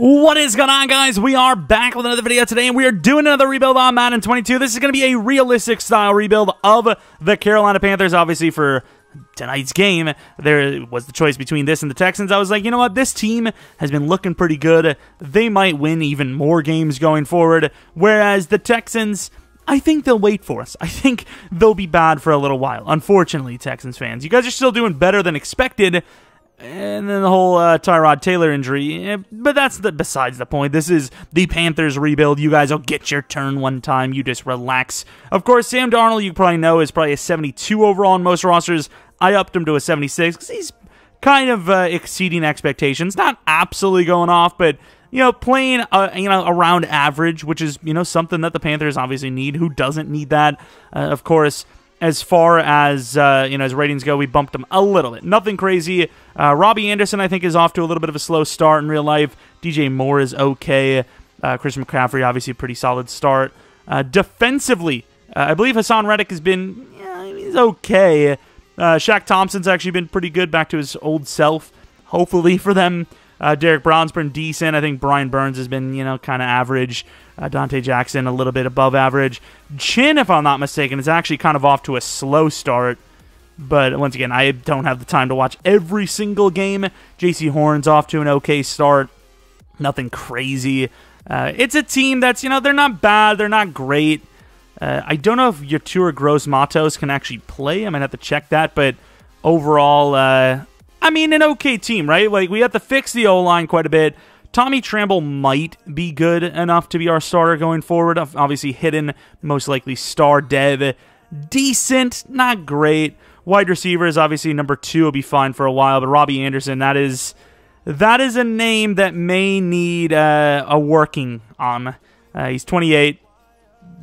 What is going on, guys? We are back with another video today, and we are doing another rebuild on Madden 22. This is going to be a realistic style rebuild of the Carolina Panthers. Obviously, for tonight's game, there was the choice between this and the Texans. I was like, you know what? This team has been looking pretty good. They might win even more games going forward, whereas the Texans, I think they'll wait for us. I think they'll be bad for a little while. Unfortunately, Texans fans, you guys are still doing better than expected. And then the whole Tyrod Taylor injury, but that's besides the point. This is the Panthers rebuild. You guys will get your turn one time. You just relax. Of course, Sam Darnold, you probably know, is probably a 72 overall in most rosters. I upped him to a 76 because he's kind of exceeding expectations. Not absolutely going off, but you know, playing around average, which is something that the Panthers obviously need. Who doesn't need that? Of course. As far as, as ratings go, we bumped him a little bit. Nothing crazy. Robbie Anderson, I think, is off to a little bit of a slow start in real life. DJ Moore is okay. Christian McCaffrey, obviously, a pretty solid start. Defensively, I believe Hassan Reddick has been, he's okay. Shaq Thompson's actually been pretty good, back to his old self, hopefully, for them. Derek Brown's been decent. I think Brian Burns has been, kind of average. Dante Jackson, a little bit above average. Chinn, if I'm not mistaken, is actually kind of off to a slow start. But once again, I don't have the time to watch every single game. J.C. Horn's off to an okay start. Nothing crazy. It's a team that's, they're not bad. They're not great. I don't know if Yetur Gross-Matos can actually play. I might have to check that. But overall, I mean, an okay team, right? Like, we have to fix the O-line quite a bit. Tommy Tramble might be good enough to be our starter going forward. Obviously, hidden, most likely star dev. Decent, not great. Wide receiver is obviously number 2. Will be fine for a while, but Robbie Anderson, that is a name that may need a working on. He's 28.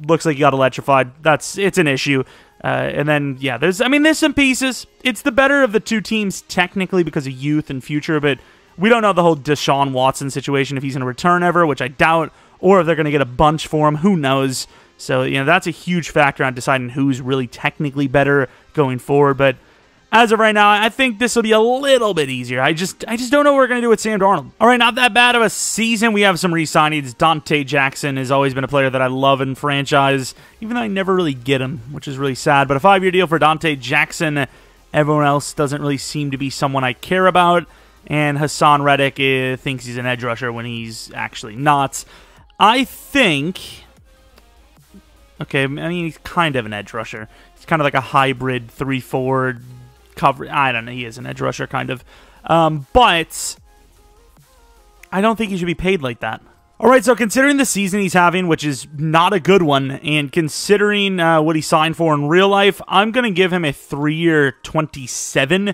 Looks like he got electrified. It's an issue. And then, yeah, there's some pieces. It's the better of the two teams technically because of youth and future, but we don't know the whole Deshaun Watson situation, if he's going to return ever, which I doubt, or if they're going to get a bunch for him. Who knows? So, that's a huge factor on deciding who's really technically better going forward. But as of right now, I think this will be a little bit easier. I just don't know what we're going to do with Sam Darnold. All right, not that bad of a season. We have some re-signings. Dante Jackson has always been a player that I love in franchise, even though I never really get him, which is really sad. But a 5-year deal for Dante Jackson. Everyone else doesn't really seem to be someone I care about. And Hassan Reddick thinks he's an edge rusher when he's actually not. I think... okay, I mean, he's kind of an edge rusher. He's kind of like a hybrid 3-4... cover. I don't know. He is an edge rusher, kind of. But I don't think he should be paid like that. All right, so considering the season he's having, which is not a good one, and considering what he signed for in real life, I'm going to give him a 3-year $27.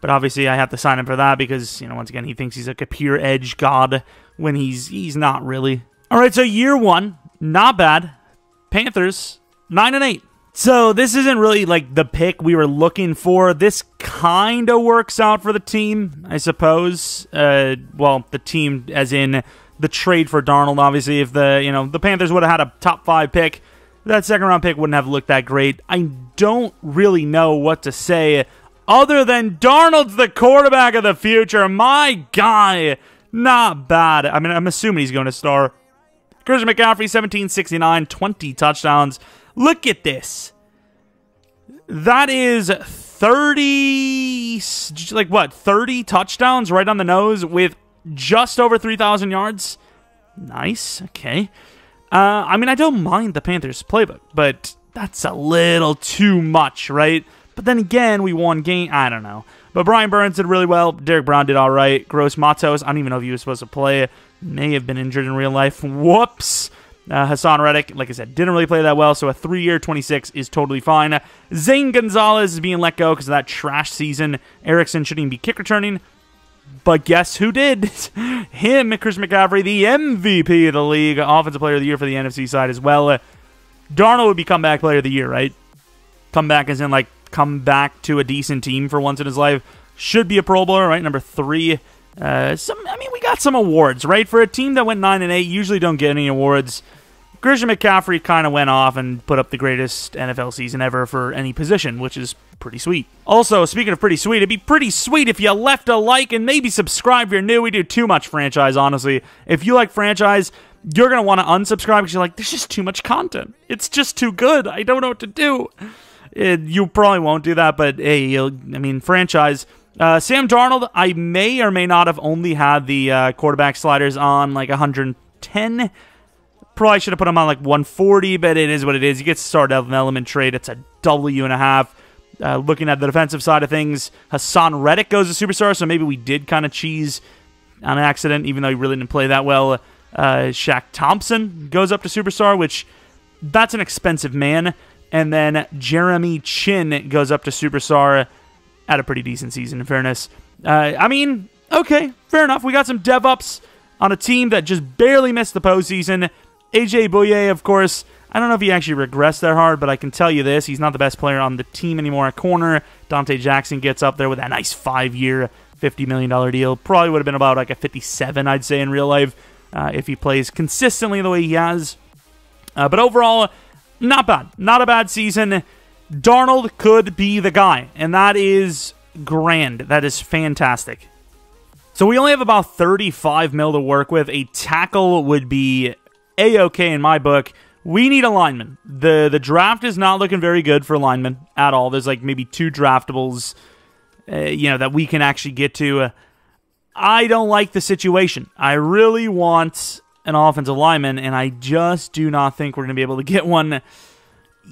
But obviously, I have to sign him for that because, once again, he thinks he's like a pure edge god when he's not really. All right, so year one, not bad. Panthers, 9-8. So this isn't really like the pick we were looking for. This kind of works out for the team, I suppose. Well, the team as in the trade for Darnold, obviously. If the, the Panthers would have had a top 5 pick, that second-round pick wouldn't have looked that great. I don't really know what to say other than Darnold's the quarterback of the future. My guy, not bad. I mean, I'm assuming he's going to star. Christian McCaffrey, 17-69, 20 touchdowns. Look at this. That is 30, like what, 30 touchdowns right on the nose with just over 3,000 yards. Nice. Okay. I mean, I don't mind the Panthers' playbook, but that's a little too much, right? But then again, we won game. I don't know. But Brian Burns did really well. Derek Brown did all right. Gross-Matos, I don't even know if he was supposed to play. May have been injured in real life. Whoops. Hassan Reddick, like I said, didn't really play that well, so a 3-year $26 is totally fine. Zane Gonzalez is being let go because of that trash season. Erickson shouldn't even be kick returning, but guess who did? Him, Chris McCaffrey, the MVP of the league, Offensive Player of the Year for the NFC side as well. Darnold would be Comeback Player of the Year, right? Comeback as in, like, come back to a decent team for once in his life. Should be a Pro Bowler, right? Number 3. I mean, we got some awards, right? For a team that went 9-8, usually don't get any awards. Christian McCaffrey kind of went off and put up the greatest NFL season ever for any position, which is pretty sweet. Also, speaking of pretty sweet, it'd be pretty sweet if you left a like and maybe subscribe if you're new. We do too much franchise, honestly. If you like franchise, you're going to want to unsubscribe because you're like, there's just too much content. It's just too good. I don't know what to do. You probably won't do that, but hey, you'll, I mean, franchise. Sam Darnold, I may or may not have only had the quarterback sliders on like 110. Probably should have put him on like 140, but it is what it is. You get started out an element trade. It's $1.5. Looking at the defensive side of things, Hassan Reddick goes to superstar, so maybe we did kind of cheese on accident, even though he really didn't play that well. Shaq Thompson goes up to superstar, which that's an expensive man. And then Jeremy Chinn goes up to superstar at a pretty decent season, in fairness. I mean, okay, fair enough. We got some dev-ups on a team that just barely missed the postseason. AJ Bouye, of course, I don't know if he actually regressed that hard, but I can tell you this. He's not the best player on the team anymore at corner. Dante Jackson gets up there with that nice 5-year, $50 million deal. Probably would have been about like a 57, I'd say, in real life if he plays consistently the way he has. But overall, not bad. Not a bad season. Darnold could be the guy, and that is grand. That is fantastic. So we only have about 35 mil to work with. A tackle would be A-okay in my book. We need a lineman. The draft is not looking very good for linemen at all. There's like maybe 2 draftables, you know, that we can actually get to. I don't like the situation. I really want an offensive lineman, and I just do not think we're going to be able to get one.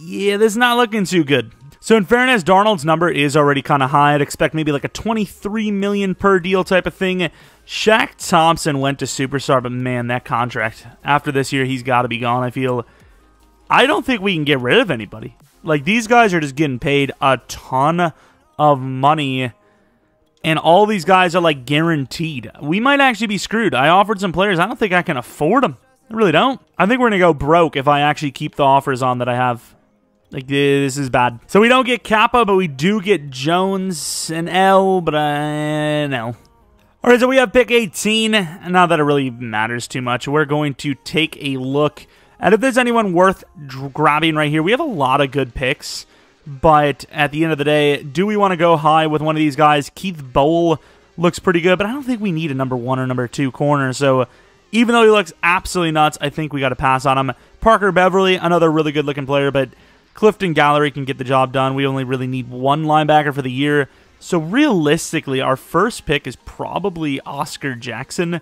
Yeah, this is not looking too good. So in fairness, Darnold's number is already kind of high. I'd expect maybe like a $23 million per deal type of thing. Shaq Thompson went to superstar, but man, that contract. After this year, he's got to be gone, I feel. I don't think we can get rid of anybody. Like, these guys are just getting paid a ton of money, and all these guys are, like, guaranteed. We might actually be screwed. I offered some players. I don't think I can afford them. I really don't. I think we're going to go broke if I actually keep the offers on that I have. Like, this is bad. So we don't get Kappa, but we do get Jones and L, but no. All right, so we have pick 18. Not that it really matters too much. We're going to take a look at if there's anyone worth grabbing right here. We have a lot of good picks, but at the end of the day, do we want to go high with one of these guys? Keith Bowl looks pretty good, but I don't think we need a number 1 or number 2 corner, so even though he looks absolutely nuts, I think we got to pass on him. Parker Beverly, another really good-looking player, but Clifton Gallery can get the job done. We only really need 1 linebacker for the year. So realistically, our first pick is probably Oscar Jackson.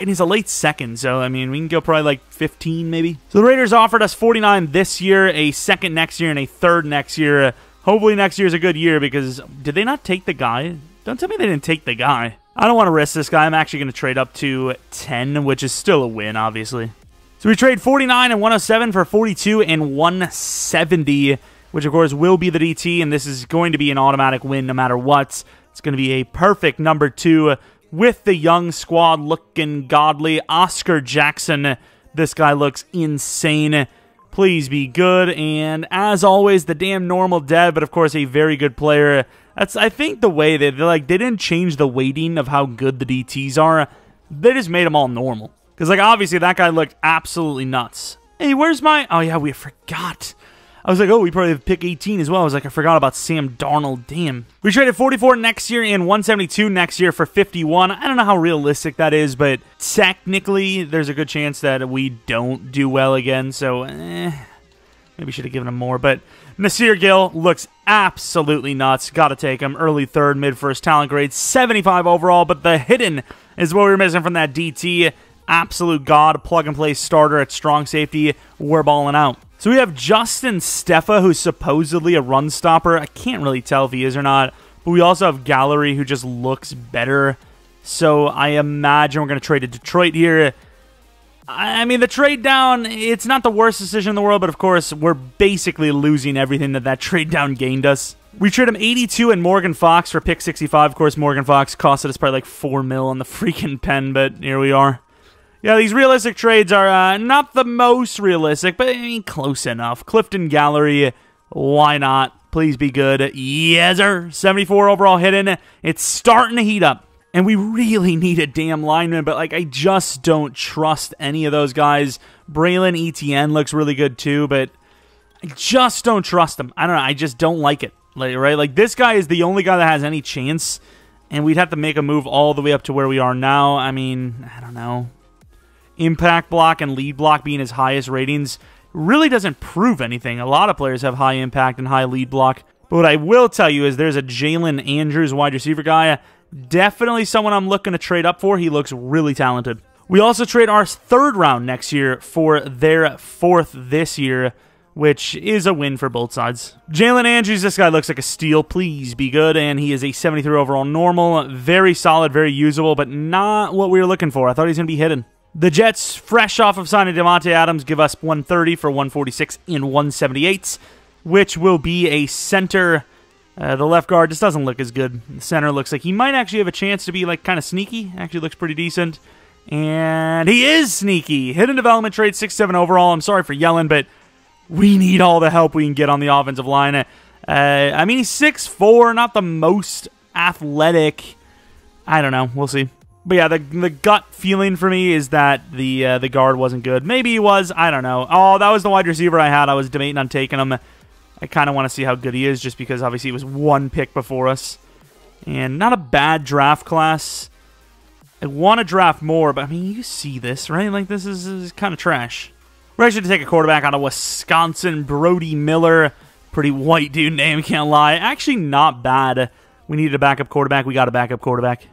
And he's a late second, so, I mean, we can go probably like 15 maybe. So the Raiders offered us 49 this year, a second next year, and a third next year. Hopefully next year's a good year because did they not take the guy? Don't tell me they didn't take the guy. I don't want to risk this guy. I'm actually going to trade up to 10, which is still a win, obviously. So we trade 49 and 107 for 42 and 170, which of course will be the DT, and this is going to be an automatic win no matter what. It's going to be a perfect number 2 with the young squad looking godly. Oscar Jackson, this guy looks insane. Please be good, and as always, the damn normal dead, but of course a very good player. That's, I think, the way they didn't change the weighting of how good the DTs are. They just made them all normal. Because, like, obviously, that guy looked absolutely nuts. Hey, where's my... Oh, yeah, we forgot. I was like, oh, we probably have pick 18 as well. I was like, I forgot about Sam Darnold. Damn. We traded 44 next year and 172 next year for 51. I don't know how realistic that is, but technically, there's a good chance that we don't do well again. So, maybe should have given him more. But Nasir Gill looks absolutely nuts. Got to take him. Early third, mid-first talent grade. 75 overall, but the hidden is what we were missing from that DT. Absolute god, plug-and-play starter at strong safety. We're balling out. So we have Justin Steffa, who's supposedly a run stopper. I can't really tell if he is or not. But we also have Gallery, who just looks better. So I imagine we're going to trade to Detroit here. I mean, the trade down, it's not the worst decision in the world. But, of course, we're basically losing everything that trade down gained us. We trade him 82 and Morgan Fox for pick 65. Of course, Morgan Fox costed us probably like 4 mil on the freaking pen. But here we are. Yeah, these realistic trades are not the most realistic, but I mean, close enough. Clifton Gallery, why not? Please be good. Yes, sir. 74 overall hidden. It's starting to heat up. And we really need a damn lineman, but like I just don't trust any of those guys. Braylon Etienne looks really good too, but I just don't trust him. I don't know. I just don't like it. Like, right? Like this guy is the only guy that has any chance, and we'd have to make a move all the way up to where we are now. I mean, I don't know. Impact block and lead block being his highest ratings really doesn't prove anything. A lot of players have high impact and high lead block. But what I will tell you is there's a Jaylen Andrews wide receiver guy. Definitely someone I'm looking to trade up for. He looks really talented. We also trade our third round next year for their fourth this year, which is a win for both sides. Jaylen Andrews, this guy looks like a steal. Please be good. And he is a 73 overall normal. Very solid, very usable, but not what we were looking for. I thought he was going to be hidden. The Jets, fresh off of signing Devontae Adams, give us 130 for 146 and 178, which will be a center. The left guard just doesn't look as good. The center looks like he might actually have a chance to be like kind of sneaky. Actually looks pretty decent. And he is sneaky. Hidden development trade, 6-7 overall. I'm sorry for yelling, but we need all the help we can get on the offensive line. I mean, he's 6'4", not the most athletic. I don't know. We'll see. But yeah, the gut feeling for me is that the guard wasn't good. Maybe he was. I don't know. Oh, that was the wide receiver I had. I was debating on taking him. I kind of want to see how good he is just because obviously it was one pick before us. And not a bad draft class. I want to draft more, but I mean, you see this, right? Like, this is kind of trash. We're actually to take a quarterback out of Wisconsin, Brody Miller. Pretty white dude name, can't lie. Actually, not bad. We needed a backup quarterback. We got a backup quarterback.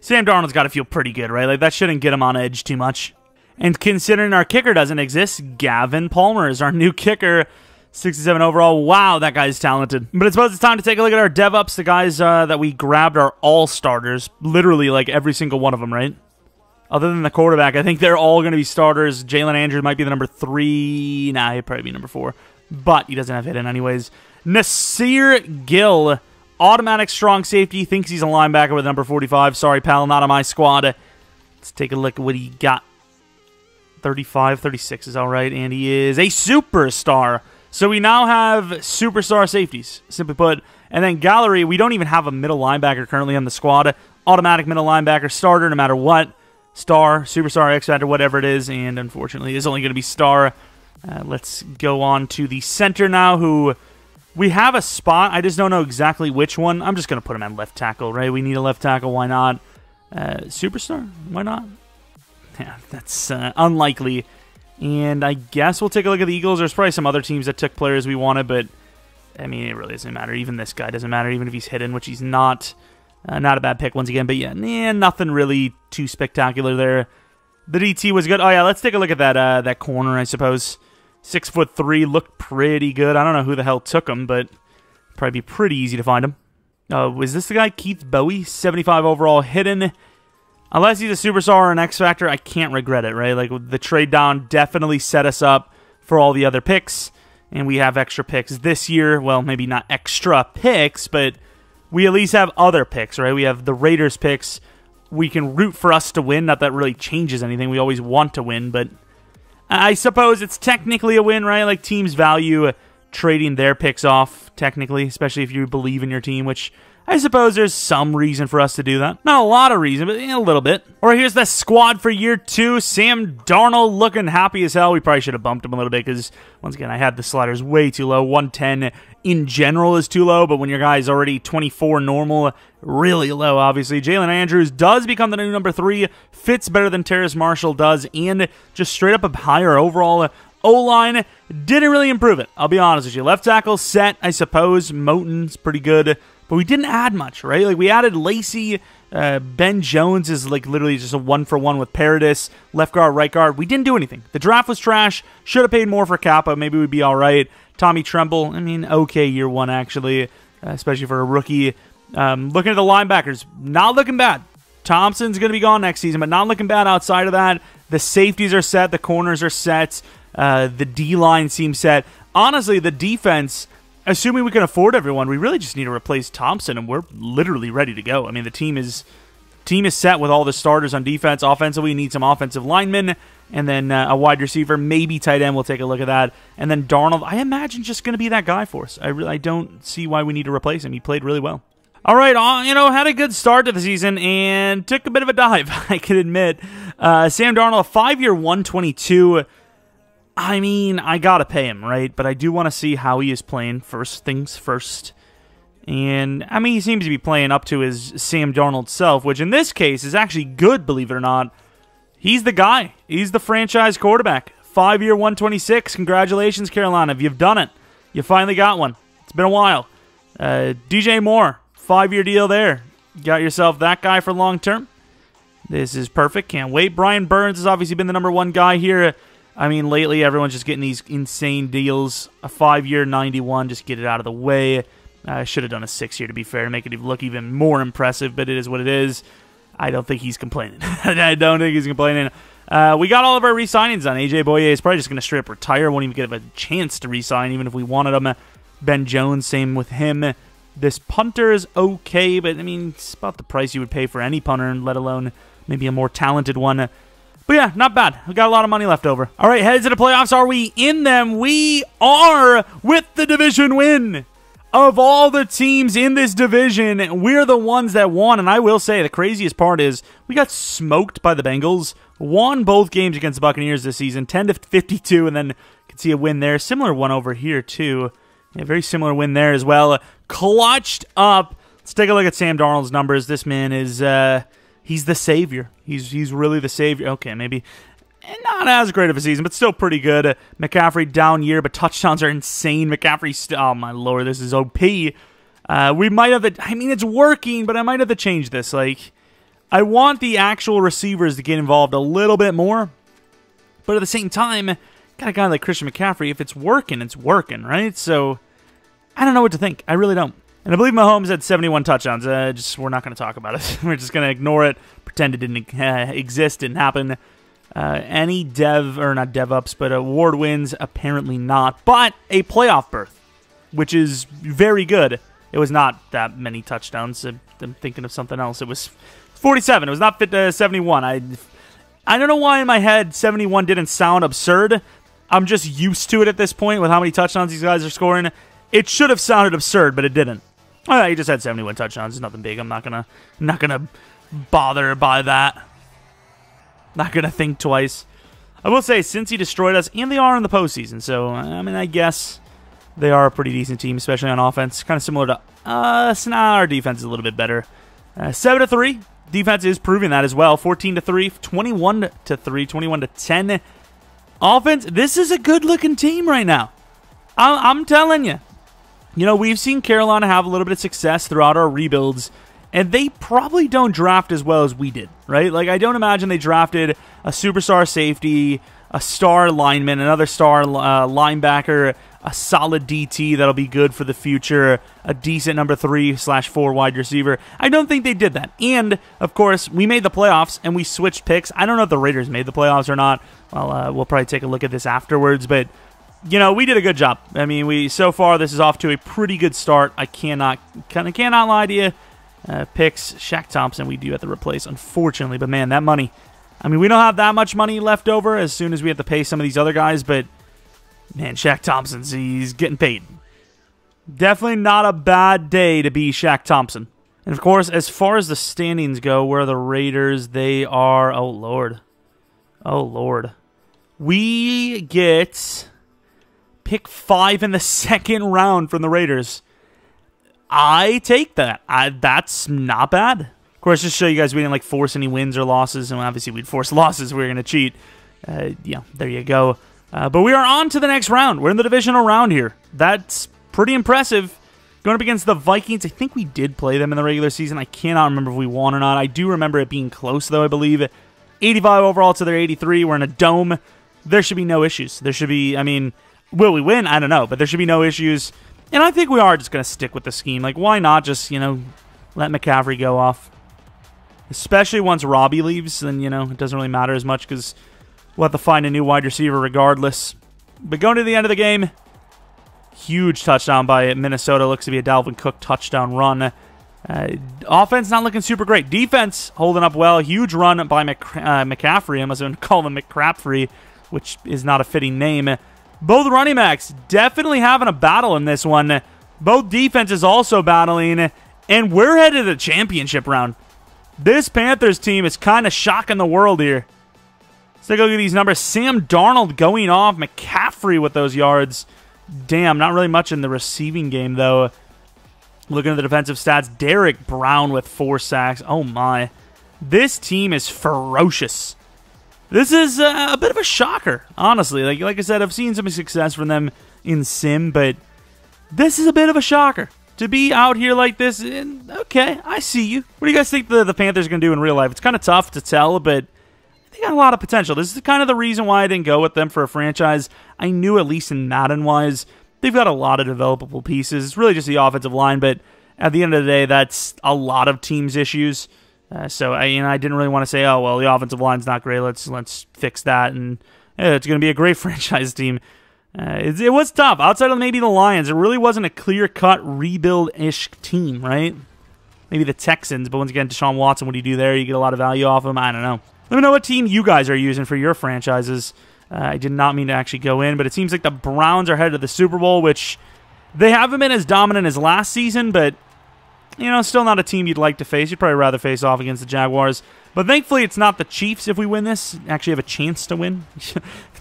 Sam Darnold's got to feel pretty good, right? Like, that shouldn't get him on edge too much. And considering our kicker doesn't exist, Gavin Palmer is our new kicker. 67 overall. Wow, that guy's talented. But I suppose it's time to take a look at our DevOps, the guys that we grabbed are all-starters. Literally, like, every single one of them, right? Other than the quarterback, I think they're all going to be starters. Jaylen Andrews might be the number 3. Nah, he'd probably be number 4. But he doesn't have hit in anyways. Nasir Gill, automatic strong safety, thinks he's a linebacker with number 45. Sorry, pal, not on my squad. Let's take a look at what he got. 35, 36 is all right, and he is a superstar. So we now have superstar safeties, simply put. And then Gallery, we don't even have a middle linebacker currently on the squad. Automatic middle linebacker, starter no matter what. Star, superstar, X-Factor, whatever it is. And unfortunately, it's only going to be star. Let's go on to the center now, who we have a spot. I just don't know exactly which one. I'm just going to put him at left tackle, right? We need a left tackle. Why not? Superstar? Why not? Yeah, that's unlikely. And I guess we'll take a look at the Eagles. There's probably some other teams that took players we wanted, but, I mean, it really doesn't matter. Even this guy doesn't matter, even if he's hidden, which he's not. Not a bad pick once again, but yeah, nothing really too spectacular there. The DT was good. Oh, yeah, let's take a look at that corner, I suppose. 6'3", looked pretty good. I don't know who the hell took him, but probably be pretty easy to find him. Is this the guy, Keith Bowie? 75 overall hidden. Unless he's a superstar or an X-Factor, I can't regret it, right? Like, the trade down definitely set us up for all the other picks, and we have extra picks this year. Well, maybe not extra picks, but we at least have other picks, right? We have the Raiders picks. We can root for us to win. Not that really changes anything. We always want to win, but I suppose it's technically a win, right? Like, teams value trading their picks off, technically, especially if you believe in your team, which I suppose there's some reason for us to do that. Not a lot of reason, but a little bit. All right, here's the squad for year 2. Sam Darnold looking happy as hell. We probably should have bumped him a little bit because, once again, I had the sliders way too low. 110 in general is too low, but when your guy is already 24 normal, really low, obviously. Jaylen Andrews does become the new number 3. Fits better than Terrace Marshall does, and just straight up a higher overall. O-line didn't really improve it, I'll be honest with you. Left tackle set, I suppose. Moten's pretty good. But we didn't add much, right? Like, we added Lacey. Ben Jones is, like, literally just a one-for-one with Paradis. Left guard, right guard. We didn't do anything. The draft was trash. Should have paid more for Kappa. Maybe we'd be all right. Tommy Tramble, I mean, okay year 1, actually, especially for a rookie. Looking at the linebackers, not looking bad. Thompson's going to be gone next season, but not looking bad outside of that. The safeties are set. The corners are set. The D-line seems set. Honestly, the defense, assuming we can afford everyone, we really just need to replace Thompson, and we're literally ready to go. I mean, the team is set with all the starters on defense. Offensively, we need some offensive linemen, and then a wide receiver, maybe tight end. We'll take a look at that. And then Darnold, I imagine, just going to be that guy for us. I don't see why we need to replace him. He played really well. All right, you know, had a good start to the season and took a bit of a dive, I can admit. Sam Darnold, a 5-year, 122. I mean, I got to pay him, right? But I do want to see how he is playing, first things first. And, I mean, he seems to be playing up to his Sam Darnold self, which in this case is actually good, believe it or not. He's the guy. He's the franchise quarterback. 5-year, 126. Congratulations, Carolina. If you've done it, you finally got one. It's been a while. DJ Moore. 5-year deal there. Got yourself that guy for long term. This is perfect. Can't wait. Brian Burns has obviously been the #1 guy here. I mean, lately everyone's just getting these insane deals. A 5-year, 91. Just get it out of the way. I should have done a 6-year to be fair to make it look even more impressive, but it is what it is. I don't think he's complaining. I don't think he's complaining. We got all of our re-signings on. AJ Boye is probably just going to straight up retire. Won't even get a chance to re-sign, even if we wanted him. Ben Jones, same with him. This punter is okay, but, I mean, it's about the price you would pay for any punter, let alone maybe a more talented one. But, yeah, not bad. We got a lot of money left over. All right, headed to the playoffs. Are we in them? We are, with the division win. Of all the teams in this division, we're the ones that won. And I will say, the craziest part is we got smoked by the Bengals. Won both games against the Buccaneers this season, 10-52, and then you can see a win there. Similar one over here, too. Yeah, very similar win there as well. Clutched up. Let's take a look at Sam Darnold's numbers. This man is, he's the savior. He's really the savior. Okay, maybe not as great of a season, but still pretty good. McCaffrey down year, but touchdowns are insane. McCaffrey, oh my lord, this is OP. We might have, I mean, it's working, but I might have to change this. Like, I want the actual receivers to get involved a little bit more, but at the same time, got a guy like Christian McCaffrey. If it's working, it's working, right? So I don't know what to think. I really don't. And I believe Mahomes had 71 touchdowns. Just we're not going to talk about it. We're just going to ignore it, pretend it didn't exist, didn't happen. Any dev, or not dev ups, but award wins, apparently not. But a playoff berth, which is very good. It was not that many touchdowns. I'm thinking of something else. It was 47. It was not 71. I don't know why in my head 71 didn't sound absurd. I'm just used to it at this point with how many touchdowns these guys are scoring. It should have sounded absurd, but it didn't. All right, he just had 71 touchdowns. It's nothing big. I'm not gonna bother by that. Not going to think twice. I will say, since he destroyed us, and they are in the postseason, so, I mean, I guess they are a pretty decent team, especially on offense. Kind of similar to us. Nah, our defense is a little bit better. 7-3. Defense is proving that as well. 14-3. 21-3. 21-10. Offense, this is a good-looking team right now. I'm telling you. You know, we've seen Carolina have a little bit of success throughout our rebuilds, and they probably don't draft as well as we did, right? Like, I don't imagine they drafted a superstar safety, a star lineman, another star linebacker, a solid DT that'll be good for the future, a decent #3/4 wide receiver. I don't think they did that. And, of course, we made the playoffs, and we switched picks. I don't know if the Raiders made the playoffs or not. Well, we'll probably take a look at this afterwards, but, you know, we did a good job. I mean, so far, this is off to a pretty good start. I cannot lie to you. Picks, Shaq Thompson, we do have to replace, unfortunately. But, man, that money. I mean, we don't have that much money left over as soon as we have to pay some of these other guys. But, man, Shaq Thompson, he's getting paid. Definitely not a bad day to be Shaq Thompson. And, of course, as far as the standings go, where are the Raiders? They are, oh, Lord. Oh, Lord. We get pick 5 in the second round from the Raiders. I take that. That's not bad. Of course, just to show you guys we didn't, like, force any wins or losses, and obviously we'd force losses. We were going to cheat. Yeah, there you go. But we are on to the next round. We're in the divisional round here. That's pretty impressive. Going up against the Vikings. I think we did play them in the regular season. I cannot remember if we won or not. I do remember it being close, though, I believe. 85 overall to their 83. We're in a dome. There should be no issues. There should be, I mean, will we win? I don't know, but there should be no issues. And I think we are just going to stick with the scheme. Like, why not just, you know, let McCaffrey go off? Especially once Robbie leaves, then, you know, it doesn't really matter as much because we'll have to find a new wide receiver regardless. But going to the end of the game, huge touchdown by Minnesota. Looks to be a Dalvin Cook touchdown run. Offense not looking super great. Defense holding up well. Huge run by McCaffrey. I must have been calling him McCrapfrey, which is not a fitting name. Both running backs definitely having a battle in this one. Both defenses also battling. And we're headed to the championship round. This Panthers team is kind of shocking the world here. Let's take a look at these numbers. Sam Darnold going off. McCaffrey with those yards. Damn, not really much in the receiving game, though. Looking at the defensive stats, Derek Brown with 4 sacks. Oh, my. This team is ferocious. This is a bit of a shocker, honestly. Like I said, I've seen some success from them in Sim, but this is a bit of a shocker. To be out here like this, okay, I see you. What do you guys think the Panthers are going to do in real life? It's kind of tough to tell, but they got a lot of potential. This is kind of the reason why I didn't go with them for a franchise. I knew, at least in Madden-wise, they've got a lot of developable pieces. It's really just the offensive line, but at the end of the day, that's a lot of teams' issues. So I didn't really want to say, oh, well, the offensive line's not great. Let's fix that, and it's going to be a great franchise team. It was tough. Outside of maybe the Lions, it really wasn't a clear-cut rebuild-ish team, right? Maybe the Texans, but once again, Deshaun Watson, what do you do there? You get a lot of value off him? I don't know. Let me know what team you guys are using for your franchises. I did not mean to actually go in, but it seems like the Browns are headed to the Super Bowl, which they haven't been as dominant as last season, but, you know, still not a team you'd like to face. You'd probably rather face off against the Jaguars. But thankfully, it's not the Chiefs if we win this. You actually have a chance to win. It's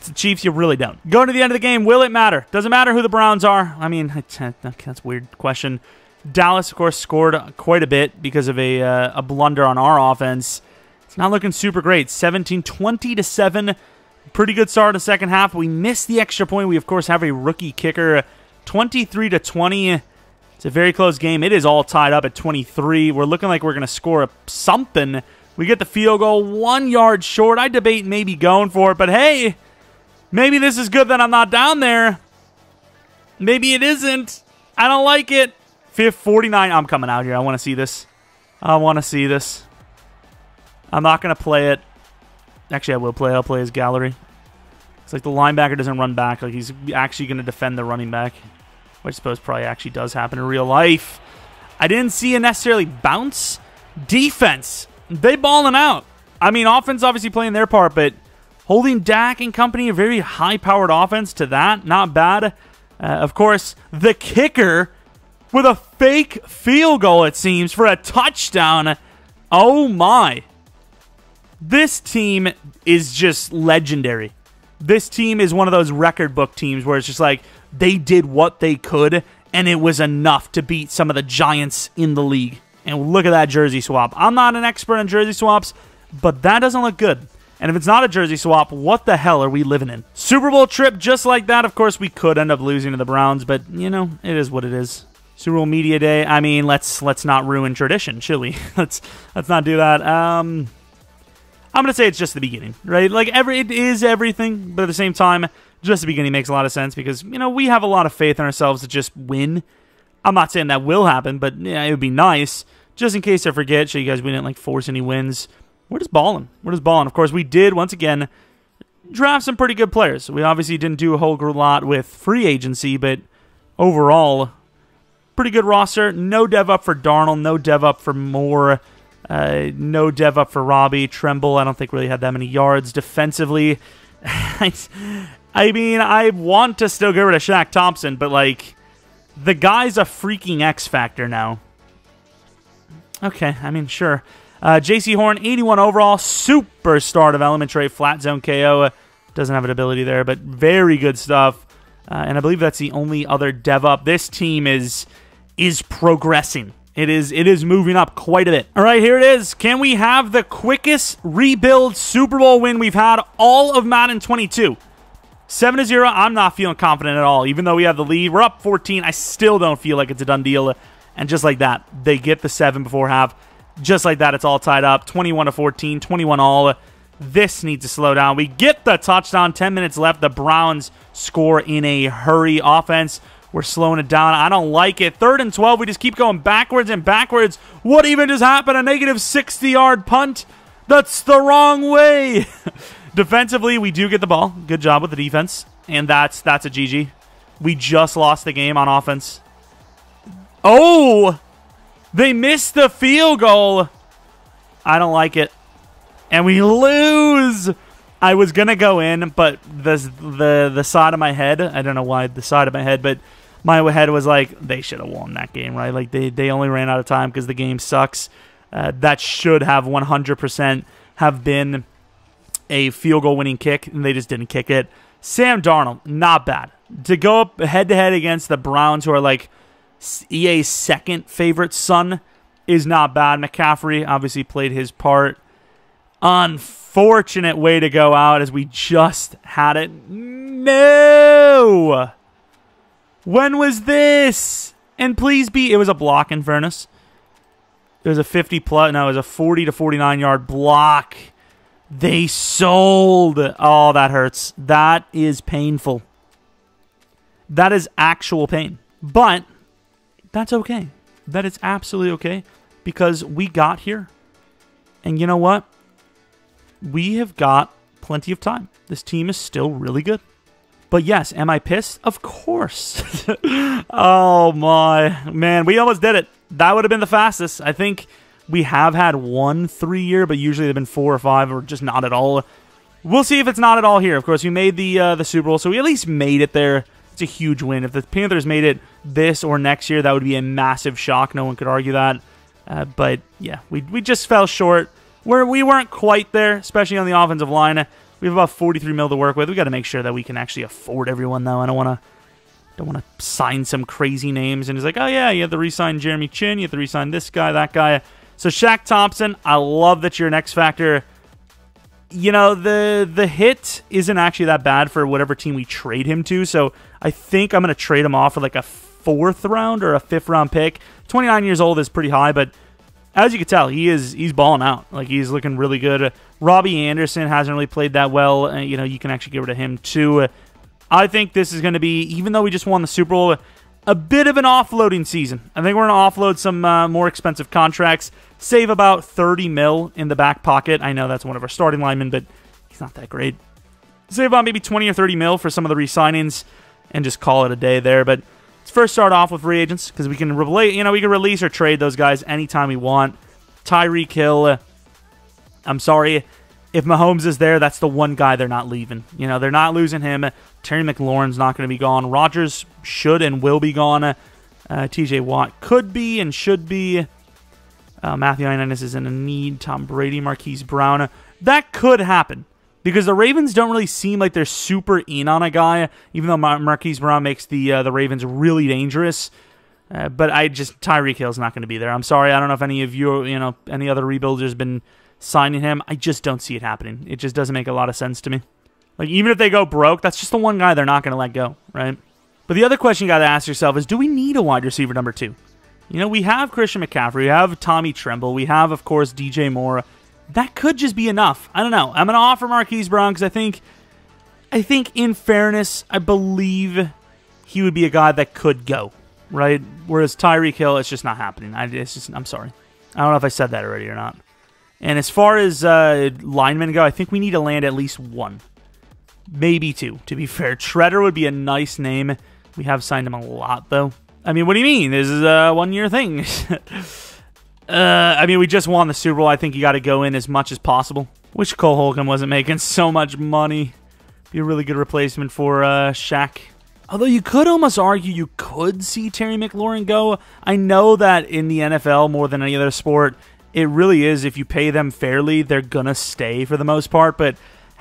the Chiefs, you really don't. Going to the end of the game, will it matter? Doesn't matter who the Browns are. I mean, that's a weird question. Dallas, of course, scored quite a bit because of a blunder on our offense. It's not looking super great. 17-20-7. Pretty good start in the second half. We missed the extra point. We, of course, have a rookie kicker. 23-20. It's a very close game. It is all tied up at 23. We're looking like we're going to score something. We get the field goal 1 yard short. I debate maybe going for it, but hey, maybe this is good that I'm not down there. Maybe it isn't. I don't like it. 49. I'm coming out here. I want to see this. I want to see this. I'm not going to play it. Actually, I will play. I'll play his gallery. It's like the linebacker doesn't run back. Like he's actually going to defend the running back, which I suppose probably actually does happen in real life. I didn't see a necessarily bounce. Defense, they balling out. I mean, offense obviously playing their part, but holding Dak and company, a very high-powered offense to that, not bad. Of course, the kicker with a fake field goal, it seems, for a touchdown. Oh, my. This team is just legendary. This team is one of those record book teams where it's just like they did what they could, and it was enough to beat some of the giants in the league. And look at that jersey swap. I'm not an expert on jersey swaps, but that doesn't look good. And if it's not a jersey swap, what the hell are we living in? Super Bowl trip just like that. Of course, we could end up losing to the Browns, but, you know, it is what it is. Super Bowl media day. I mean, let's not ruin tradition, Chili. Let's not do that. I'm going to say it's just the beginning, right? Like, it is everything, but at the same time, just the beginning makes a lot of sense because, you know, we have a lot of faith in ourselves to just win. I'm not saying that will happen, but yeah, it would be nice. Just in case I forget, so you guys we didn't, like, force any wins. We're just balling. We're just balling. Of course, we did, once again, draft some pretty good players. We obviously didn't do a whole lot with free agency, but overall, pretty good roster. No dev up for Darnold. No dev up for Moore. No dev up for Robbie. Tremble, I don't think really had that many yards defensively. I mean, I want to still get rid of Shaq Thompson, but, like, the guy's a freaking X-Factor now. Okay, I mean, sure. J.C. Horn, 81 overall, superstar development trade, flat zone KO. Doesn't have an ability there, but very good stuff. And I believe that's the only other dev up. This team is progressing. It is moving up quite a bit. All right, here it is. Can we have the quickest rebuild Super Bowl win we've had all of Madden 22? 7-0. I'm not feeling confident at all. Even though we have the lead, we're up 14. I still don't feel like it's a done deal. And just like that, they get the 7 before half. Just like that, it's all tied up. 21-14, 21 all. This needs to slow down. We get the touchdown. 10 minutes left. The Browns score in a hurry. Offense. We're slowing it down. I don't like it. 3rd and 12. We just keep going backwards and backwards. What even just happened? A negative 60-yard punt. That's the wrong way. Defensively, we do get the ball. Good job with the defense. And that's a GG. We just lost the game on offense. Oh! They missed the field goal. I don't like it. And we lose. I was going to go in, but the side of my head, I don't know why the side of my head, but my head was like, they should have won that game, right? Like they only ran out of time because the game sucks. That should have 100% have been a field goal winning kick, and they just didn't kick it. Sam Darnold, not bad. To go up head-to-head against the Browns, who are like EA's second favorite son, is not bad. McCaffrey obviously played his part. Unfortunate way to go out as we just had it. No! When was this? And please be... It was a block in fairness. It was a 50-plus... No, it was a 40 to 49-yard block. They sold. Oh, that hurts. That is painful. That is actual pain. But that's okay. That is absolutely okay because we got here. And you know what? We have got plenty of time. This team is still really good. But yes, am I pissed? Of course. Oh, my. Man, we almost did it. That would have been the fastest. I think we have had 1 3-year, but usually they've been 4 or 5 or just not at all. We'll see if it's not at all here. Of course, we made the Super Bowl, so we at least made it there. It's a huge win. If the Panthers made it this or next year, that would be a massive shock. No one could argue that. But yeah, we just fell short. We weren't quite there, especially on the offensive line. We have about 43 mil to work with. We got to make sure that we can actually afford everyone, though. I don't want to sign some crazy names. And he's like, oh yeah, you have to re-sign Jeremy Chinn. You have to re-sign this guy, that guy. So Shaq Thompson, I love that you're an X Factor. You know, the hit isn't actually that bad for whatever team we trade him to, so I think I'm going to trade him off for like a 4th round or a 5th round pick. 29 years old is pretty high, but as you can tell, he's balling out. Like, he's looking really good. Robbie Anderson hasn't really played that well. You know, you can actually get rid of him too. I think this is going to be, even though we just won the Super Bowl, a bit of an offloading season. I think we're going to offload some more expensive contracts. Save about 30 mil in the back pocket. I know that's one of our starting linemen, but he's not that great. Save about maybe 20 or 30 mil for some of the re-signings and just call it a day there. But let's first start off with free agents because we can relate, you know, we can release or trade those guys anytime we want. Tyreek Hill, I'm sorry. If Mahomes is there, that's the one guy they're not leaving. You know, they're not losing him. Terry McLaurin's not going to be gone. Rogers should and will be gone. TJ Watt could be and should be. Matthew Ioannis is in a need. Tom Brady, Marquise Brown. That could happen because the Ravens don't really seem like they're super in on a guy, even though Marquise Brown makes the Ravens really dangerous. But I just, Tyreek Hill's not going to be there. I'm sorry. I don't know if any of you, you know, any other rebuilders been signing him. I just don't see it happening. It just doesn't make a lot of sense to me. Like, even if they go broke, that's just the one guy they're not going to let go, right? But the other question you got to ask yourself is, do we need a wide receiver number 2? You know, we have Christian McCaffrey. We have Tommy Tramble. We have, of course, DJ Moore. That could just be enough. I don't know. I'm going to offer Marquise Brown because I think in fairness, I believe he would be a guy that could go, right? Whereas Tyreek Hill, it's just not happening. I'm sorry. I don't know if I said that already or not. And as far as linemen go, I think we need to land at least 1. Maybe 2, to be fair. Treder would be a nice name. We have signed him a lot, though. I mean, what do you mean? This is a one-year thing. I mean, we just won the Super Bowl. I think you got to go in as much as possible. Wish Cole Holcomb wasn't making so much money. Be a really good replacement for Shaq. Although you could almost argue you could see Terry McLaurin go. I know that in the NFL, more than any other sport, it really is, if you pay them fairly, they're going to stay for the most part. But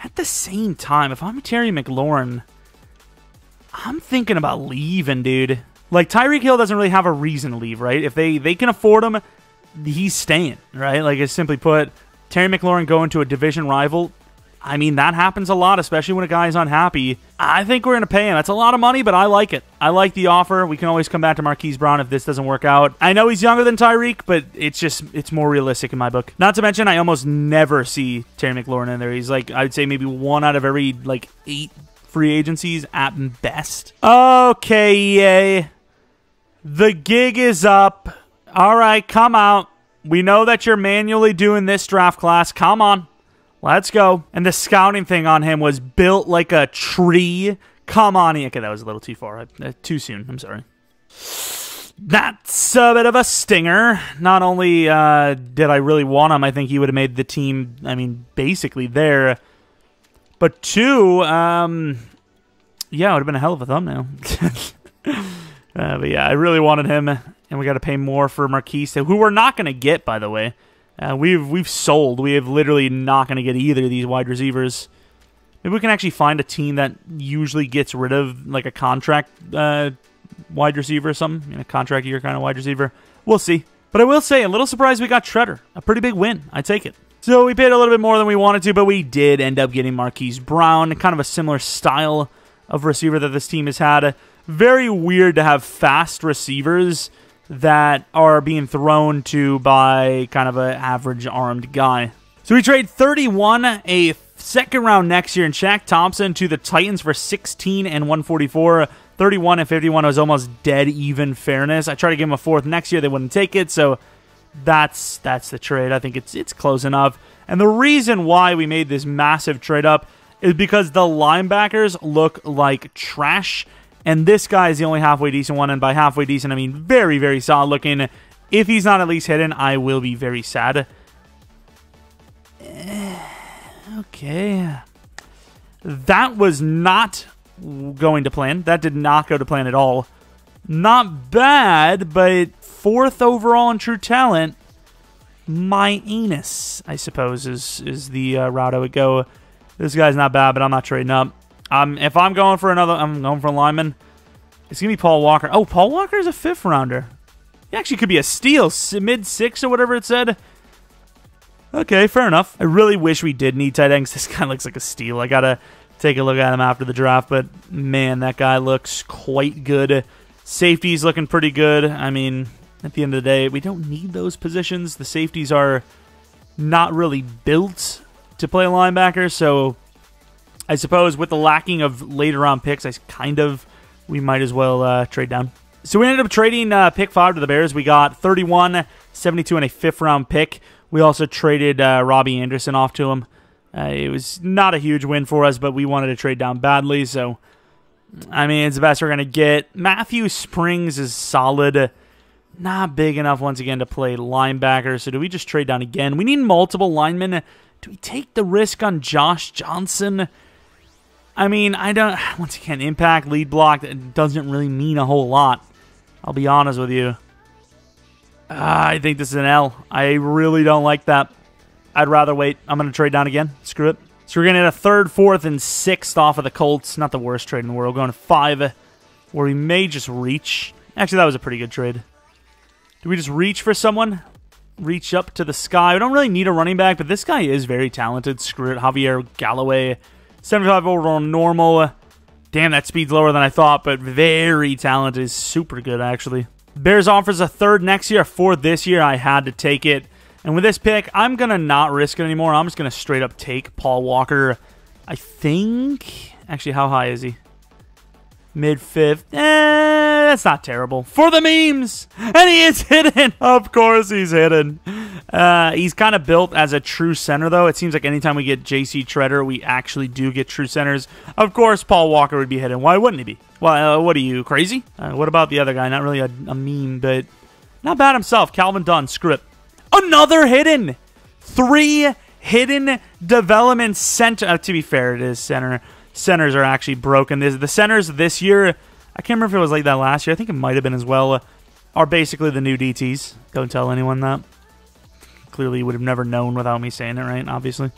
at the same time, if I'm Terry McLaurin, I'm thinking about leaving, dude. Like, Tyreek Hill doesn't really have a reason to leave, right? If they can afford him, he's staying, right? Like, it's simply put, Terry McLaurin going to a division rival, I mean, that happens a lot, especially when a guy's unhappy. I think we're going to pay him. That's a lot of money, but I like it. I like the offer. We can always come back to Marquise Brown if this doesn't work out. I know he's younger than Tyreek, but it's more realistic in my book. Not to mention, I almost never see Terry McLaurin in there. He's like, I'd say maybe 1 out of every, like, 8 free agencies at best. Okay, EA. The gig is up. All right, come out. We know that you're manually doing this draft class. Come on. Let's go. And the scouting thing on him was built like a tree. Come on. Okay, that was a little too far. Too soon. I'm sorry. That's a bit of a stinger. Not only did I really want him, I think he would have made the team, I mean, basically there. But 2, yeah, it would have been a hell of a thumbnail. But yeah, I really wanted him, and we got to pay more for Marquise, who we're not going to get, by the way. We've sold. We have literally not going to get either of these wide receivers. Maybe we can actually find a team that usually gets rid of like a contract wide receiver or something, a contract year kind of wide receiver. We'll see. But I will say, a little surprised we got Treder. A pretty big win. I take it. So we paid a little bit more than we wanted to, but we did end up getting Marquise Brown, kind of a similar style of receiver that this team has had. Very weird to have fast receivers that are being thrown to by kind of an average armed guy. So we trade 31, a second round next year, and Shaq Thompson to the Titans for 16 and 144. 31 and 51 was almost dead even fairness. I tried to give him a fourth next year. They wouldn't take it, so that's the trade. I think it's close enough. And the reason why we made this massive trade up is because the linebackers look like trash. And this guy is the only halfway decent one, and by halfway decent, I mean very, very solid looking. If he's not at least hidden, I will be very sad. Okay. That was not going to plan. That did not go to plan at all. Not bad, but 4th overall in true talent. My anus, I suppose, is the route I would go. This guy's not bad, but I'm not trading up. If I'm going for another, I'm going for a lineman. It's going to be Paul Walker. Oh, Paul Walker is a 5th rounder. He actually could be a steal, mid-6 or whatever it said. Okay, fair enough. I really wish we did need tight ends. This guy looks like a steal. I got to take a look at him after the draft, but man, that guy looks quite good. Safety's looking pretty good. I mean, at the end of the day, we don't need those positions. The safeties are not really built to play linebacker, so I suppose with the lacking of later round picks, we might as well trade down. So we ended up trading pick 5 to the Bears. We got 31, 72, and a 5th round pick. We also traded Robbie Anderson off to him. It was not a huge win for us, but we wanted to trade down badly. So, I mean, it's the best we're going to get. Matthew Springs is solid. Not big enough, once again, to play linebacker. So do we just trade down again? We need multiple linemen. Do we take the risk on Josh Johnson? I mean, I don't... Once again, impact, lead block, that doesn't really mean a whole lot. I'll be honest with you. I think this is an L. I really don't like that. I'd rather wait. I'm going to trade down again. Screw it. So we're going to get a 3rd, 4th, and 6th off of the Colts. Not the worst trade in the world. Going to 5, where we may just reach. Actually, that was a pretty good trade. Do we just reach for someone? Reach up to the sky. We don't really need a running back, but this guy is very talented. Screw it. Javier Galloway. 75 overall normal. Damn, that speed's lower than I thought, but very talented. Is super good, actually. Bears offers a 3rd next year, a 4th this year. I had to take it. And with this pick, I'm going to not risk it anymore. I'm just going to straight up take Paul Walker, I think. Actually, how high is he? Mid-5th. That's not terrible. For the memes! And he is hidden! Of course he's hidden. He's kind of built as a true center, though. It seems like anytime we get J.C. Treder, we actually do get true centers. Of course, Paul Walker would be hidden. Why wouldn't he be? Well, what are you, crazy? What about the other guy? Not really a meme, but not bad himself. Calvin Dunn, screw it. Another hidden! 3 hidden development center. To be fair, it is center. Centers are actually broken. The centers this year, I can't remember if it was like that last year. I think it might have been as well, are basically the new DTs. Don't tell anyone that. Clearly would have never known without me saying it, right? Obviously.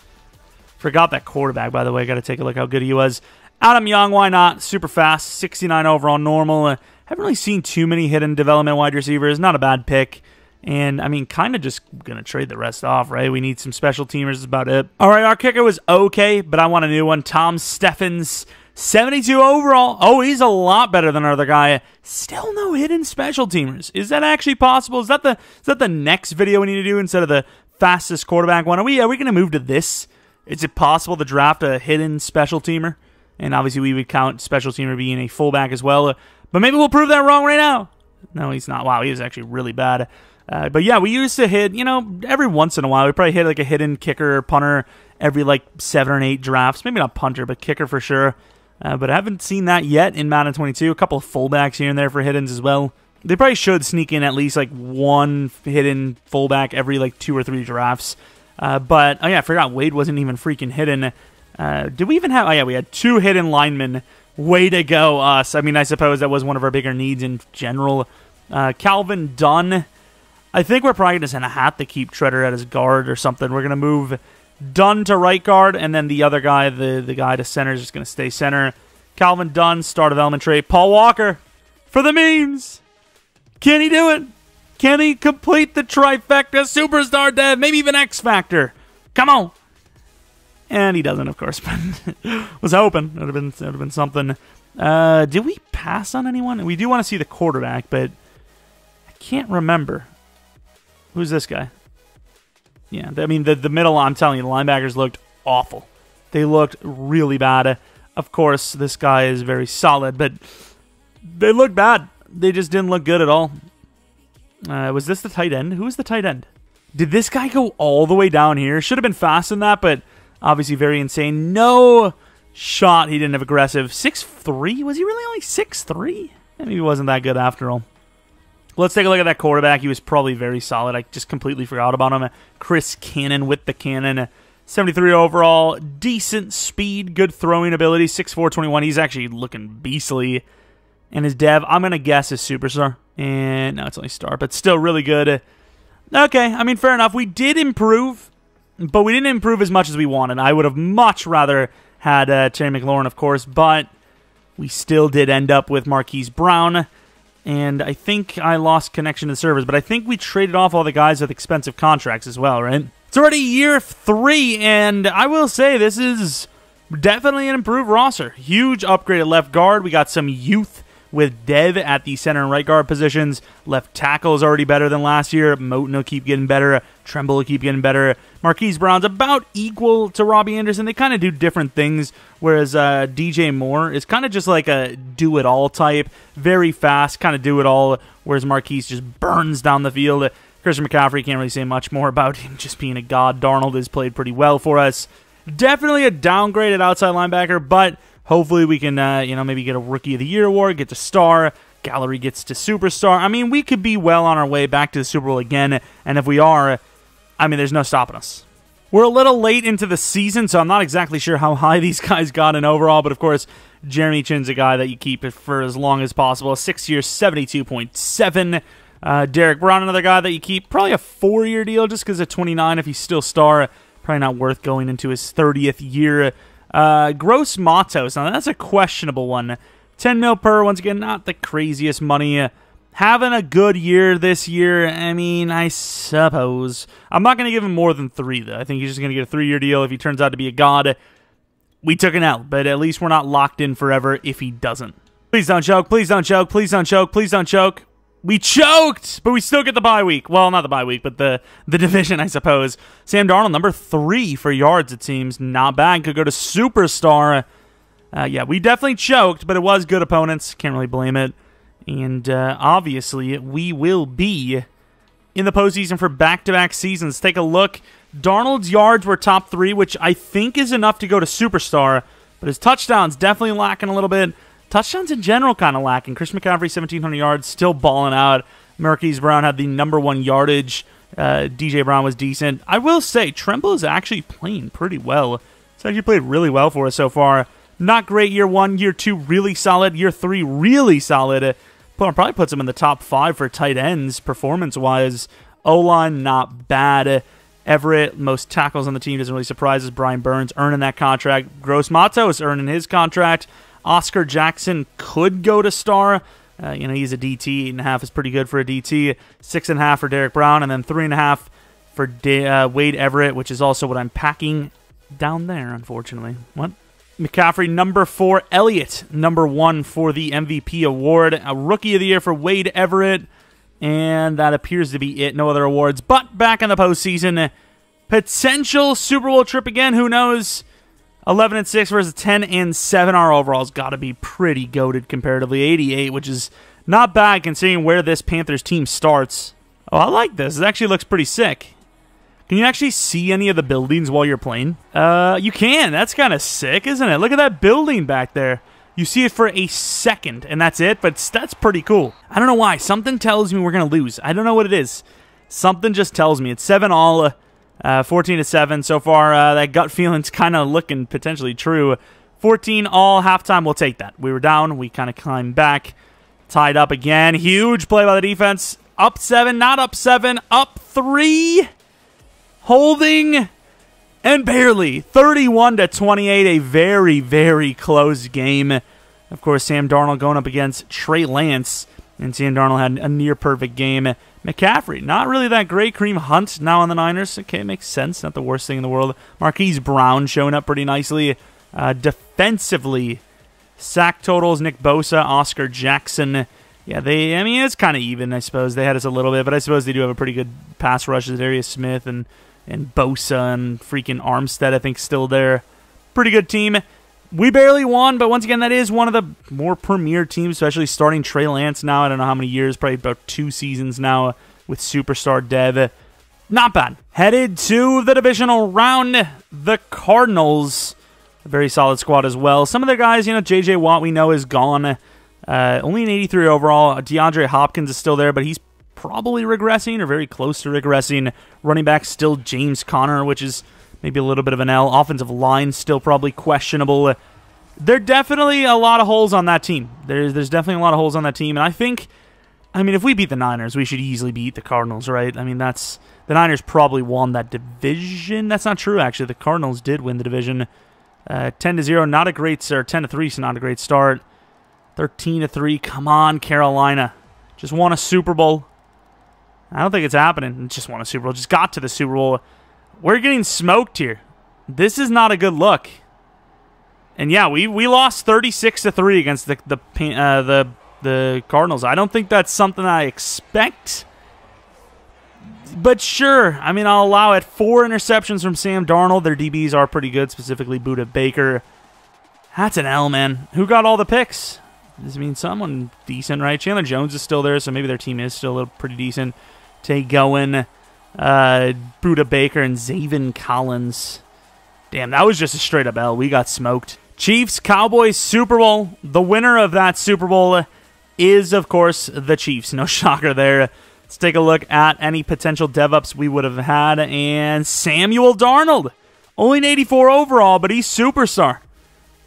Forgot that quarterback, by the way. Got to take a look how good he was. Adam Young, why not? Super fast. 69 overall normal. Haven't really seen too many hidden development wide receivers. Not a bad pick. And, I mean, kind of just going to trade the rest off, right? We need some special teamers. That's about it. All right, our kicker was okay, but I want a new one. Tom Steffens, 72 overall. Oh, he's a lot better than our other guy. Still no hidden special teamers. Is that actually possible? Is that the next video we need to do instead of the fastest quarterback one? Are we going to move to this? Is it possible to draft a hidden special teamer? And obviously we would count special teamer being a fullback as well. But maybe we'll prove that wrong right now. No, he's not. Wow, he is actually really bad. But yeah, we used to hit, every once in a while. We probably hit like a hidden kicker or punter every like 7 or 8 drafts. Maybe not punter, but kicker for sure. But I haven't seen that yet in Madden 22. A couple of fullbacks here and there for hiddens as well. They probably should sneak in at least like one hidden fullback every like 2 or 3 drafts. But, oh yeah, I forgot Wade wasn't even freaking hidden. Did we even have... Oh yeah, we had 2 hidden linemen Way to go, us. I mean, I suppose that was one of our bigger needs in general. Calvin Dunn. I think we're probably just going to have to keep Treder at his guard or something. We're going to move Dunn to right guard, and then the other guy, the guy to center, is just going to stay center. Calvin Dunn, start of elementary. Paul Walker for the memes. Can he do it? Can he complete the trifecta? Superstar Dev, maybe even X Factor. Come on. And he doesn't, of course, but was hoping. It would have been, something. Did we pass on anyone? We do want to see the quarterback, but I can't remember. Who's this guy? Yeah, I mean, the middle, I'm telling you, the linebackers looked awful. They looked really bad. Of course, this guy is very solid, but they looked bad. They just didn't look good at all. Was this the tight end? Who was the tight end? Did this guy go all the way down here? Should have been fast in that, but obviously very insane. No shot he didn't have aggressive. 6'3"? Was he really only 6'3"? I mean, he wasn't that good after all. Let's take a look at that quarterback. He was probably very solid. I just completely forgot about him. Chris Cannon with the cannon. 73 overall. Decent speed. Good throwing ability. 6'4", 21. He's actually looking beastly. And his dev, I'm going to guess, is superstar. And no, it's only star, but still really good. Okay, I mean, fair enough. We did improve, but we didn't improve as much as we wanted. I would have much rather had Terry McLaurin, of course, but we still did end up with Marquise Brown. And I think I lost connection to the servers, but I think we traded off all the guys with expensive contracts as well, right? It's already year 3, and I will say this is definitely an improved roster. Huge upgrade at left guard. We got some youth with Dev at the center and right guard positions. Left tackle is already better than last year. Moten will keep getting better. Tremble will keep getting better. Marquise Brown's about equal to Robbie Anderson. They kind of do different things, whereas DJ Moore is kind of just like a do-it-all type. Very fast, kind of do-it-all, whereas Marquise just burns down the field. Christian McCaffrey, can't really say much more about him just being a god. Darnold has played pretty well for us. Definitely a downgrade at outside linebacker, but hopefully we can, you know, maybe get a Rookie of the Year award, get to star. Gallery gets to superstar. I mean, we could be well on our way back to the Super Bowl again, and if we are, I mean, there's no stopping us. We're a little late into the season, so I'm not exactly sure how high these guys got in overall, but of course, Jeremy Chinn's a guy that you keep for as long as possible. 6 years, 72.7. Derek Brown, another guy that you keep. Probably a 4-year deal just because of 29. If he's still star, probably not worth going into his 30th year. Gross-Matos. Now, that's a questionable one. 10 mil per. Once again, not the craziest money. Having a good year this year, I mean, I suppose. I'm not going to give him more than 3, though. I think he's just going to get a 3-year deal. If he turns out to be a god, we took an L, but at least we're not locked in forever if he doesn't. Please don't choke. Please don't choke. Please don't choke. Please don't choke. We choked, but we still get the bye week. Well, not the bye week, but the division, I suppose. Sam Darnold, number 3 for yards, it seems. Not bad. Could go to superstar. Yeah, we definitely choked, but it was good opponents. Can't really blame it. And obviously, we will be in the postseason for back-to-back seasons. Take a look. Darnold's yards were top 3, which I think is enough to go to superstar. But his touchdowns definitely lacking a little bit. Touchdowns in general kind of lacking. Chris McCaffrey, 1,700 yards, still balling out. Marquise Brown had the number 1 yardage. DJ Brown was decent. I will say, Tremble is actually playing pretty well. He's actually played really well for us so far. Not great year 1. Year 2, really solid. Year 3, really solid. Probably puts him in the top 5 for tight ends, performance-wise. O-line, not bad. Everett, most tackles on the team, doesn't really surprise us. Brian Burns earning that contract. Gross-Matos earning his contract. Oscar Jackson could go to star. You know, he's a DT. 8.5 is pretty good for a DT. 6.5 for Derek Brown, and then 3.5 for Wade Everett, which is also what I'm packing down there, unfortunately. What? McCaffrey, number 4. Elliott, number 1 for the MVP award. A Rookie of the Year for Wade Everett. And that appears to be it. No other awards. But back in the postseason, potential Super Bowl trip again. Who knows? 11-6 versus 10-7. Our overall's got to be pretty goated comparatively. 88, which is not bad considering where this Panthers team starts. Oh, I like this. It actually looks pretty sick. Can you actually see any of the buildings while you're playing? You can. That's kind of sick, isn't it? Look at that building back there. You see it for a second, and that's it, but that's pretty cool. I don't know why. Something tells me we're going to lose. I don't know what it is. Something just tells me. It's 7-all. 14-7 so far. That gut feeling's kind of looking potentially true. 14 all halftime. We'll take that. We were down. We kind of climbed back. Tied up again. Huge play by the defense. Up 7. Not up 7. Up 3. Holding. And barely. 31-28. A very, very close game. Of course, Sam Darnold going up against Trey Lance. And Sam Darnold had a near-perfect game. McCaffrey, not really that great. Kareem Hunt now on the Niners. Okay, makes sense. Not the worst thing in the world. Marquise Brown showing up pretty nicely. Defensively, sack totals, Nick Bosa, Oscar Jackson. Yeah, they, I mean, it's kind of even, I suppose. They had us a little bit, but I suppose they do have a pretty good pass rush. Darius Smith and Bosa and freaking Armstead, I think, still there. Pretty good team. We barely won, but once again, that is one of the more premier teams, especially starting Trey Lance now. I don't know how many years, probably about 2 seasons now with superstar Dev. Not bad. Headed to the divisional round, the Cardinals. A very solid squad as well. Some of their guys, you know, J.J. Watt we know is gone. Only an 83 overall. DeAndre Hopkins is still there, but he's probably regressing or very close to regressing. Running back still James Conner, which is maybe a little bit of an L. Offensive line still probably questionable. There are definitely a lot of holes on that team. There's definitely a lot of holes on that team. And I think, I mean, if we beat the Niners, we should easily beat the Cardinals, right? I mean, that's, the Niners probably won that division. That's not true, actually. The Cardinals did win the division. 10-0, not a great start. 10-3, so not a great start. 13-3, come on, Carolina. Just won a Super Bowl. I don't think it's happening. Just won a Super Bowl. Just got to the Super Bowl. We're getting smoked here. This is not a good look. And yeah, we lost 36-3 against the Cardinals. I don't think that's something I expect. But sure, I mean, I'll allow it. 4 interceptions from Sam Darnold. Their DBs are pretty good, specifically Budda Baker. That's an L, man. Who got all the picks? This means someone decent, right? Chandler Jones is still there, so maybe their team is still a little pretty decent. Tay Gowen, Budda Baker, and Zaven Collins. Damn, that was just a straight-up L. We got smoked. Chiefs, Cowboys, Super Bowl. The winner of that Super Bowl is, of course, the Chiefs. No shocker there. Let's take a look at any potential dev-ups we would have had. And Samuel Darnold. Only an 84 overall, but he's superstar.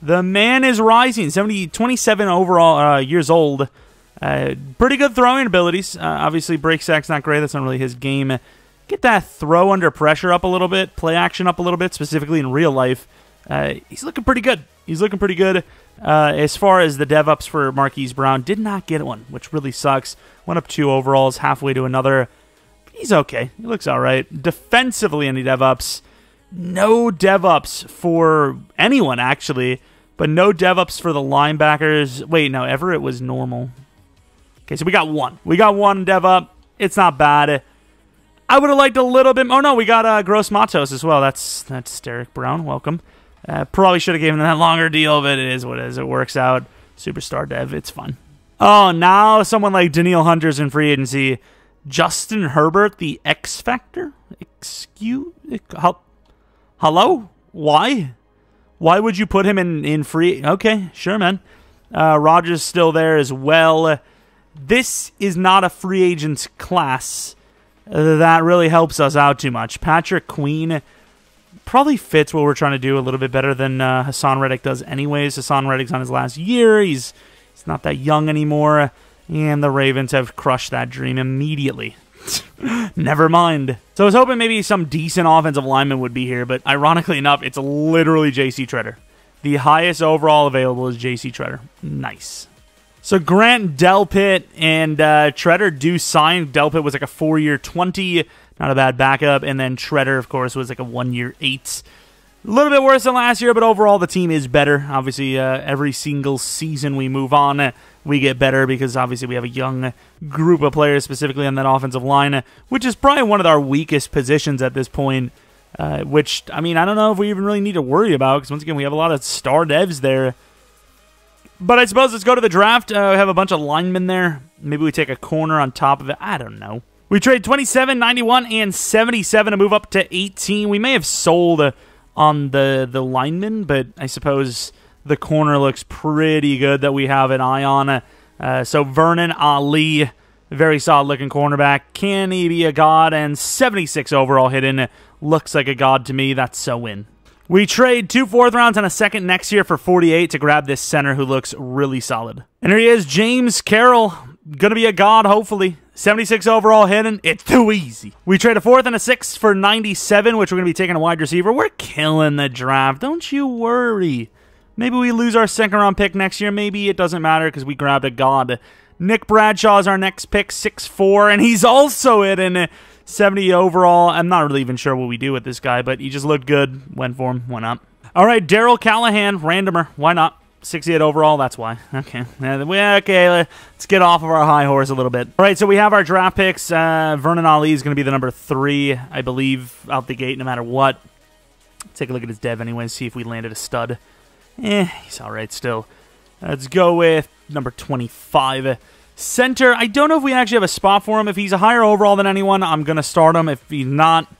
The man is rising. 27 overall years old. Pretty good throwing abilities. Obviously, break sack's not great. That's not really his game. Get that throw under pressure up a little bit. Play action up a little bit, specifically in real life. He's looking pretty good. He's looking pretty good. As far as the dev-ups for Marquise Brown, did not get one, which really sucks. Went up 2 overalls, halfway to another. He's okay. He looks all right. Defensively, any dev-ups? No dev-ups for anyone, actually, but no dev-ups for the linebackers. Wait, no, Everett was normal. Okay, so we got 1. We got 1 dev-up. It's not bad. I would have liked a little bit. Oh, no, we got Gross-Matos as well. That's Derek Brown. Welcome. Probably should have given them that longer deal, but it is what it is. It works out. Superstar dev. It's fun. Oh, now someone like Danielle Hunter's in free agency. Justin Herbert, the X Factor? Excuse? Hello? Why? Why would you put him in free? Okay, sure, man. Roger's still there as well. This is not a free agent class that really helps us out too much. Patrick Queen probably fits what we're trying to do a little bit better than Hassan Reddick does anyways. Hassan Reddick's on his last year. He's not that young anymore. And the Ravens have crushed that dream immediately. Never mind. So I was hoping maybe some decent offensive lineman would be here, but ironically enough, it's literally J.C. Treder. The highest overall available is J.C. Treder. Nice. So Grant Delpit and Treder do sign. Delpit was like a 4-year 20. Not a bad backup. And then Treder, of course, was like a 1-year 8. A little bit worse than last year, but overall the team is better. Obviously, every single season we move on, we get better because obviously we have a young group of players, specifically on that offensive line, which is probably one of our weakest positions at this point, which, I mean, I don't know if we even really need to worry about because, once again, we have a lot of star devs there. But I suppose let's go to the draft. We have a bunch of linemen there. Maybe we take a corner on top of it. I don't know. We trade 27, 91, and 77 to move up to 18. We may have sold on the lineman, but I suppose the corner looks pretty good that we have an eye on. So Vernon Ali, very solid-looking cornerback. Can he be a god? And 76 overall hidden. Looks like a god to me. That's so in. We trade 2 fourth rounds and a second next year for 48 to grab this center who looks really solid. And here he is, James Carroll. Going to be a god, hopefully. 76 overall hidden. It's too easy. We trade a 4th and a 6th for 97, which we're going to be taking a wide receiver. We're killing the draft. Don't you worry. Maybe we lose our 2nd round pick next year. Maybe it doesn't matter because we grabbed a god. Nick Bradshaw is our next pick, 6'4", and he's also hidden. 70 overall. I'm not really even sure what we do with this guy, but he just looked good. Went for him. Why not? All right, Daryl Callahan, randomer. Why not? 68 overall, that's why. Okay. Okay, let's get off of our high horse a little bit. All right, so we have our draft picks. Vernon Ali is going to be the number 3, I believe, out the gate no matter what. Let's take a look at his dev anyway, see if we landed a stud. He's all right still. Let's go with number 25. Center, I don't know if we actually have a spot for him. If he's a higher overall than anyone, I'm going to start him. If he's not,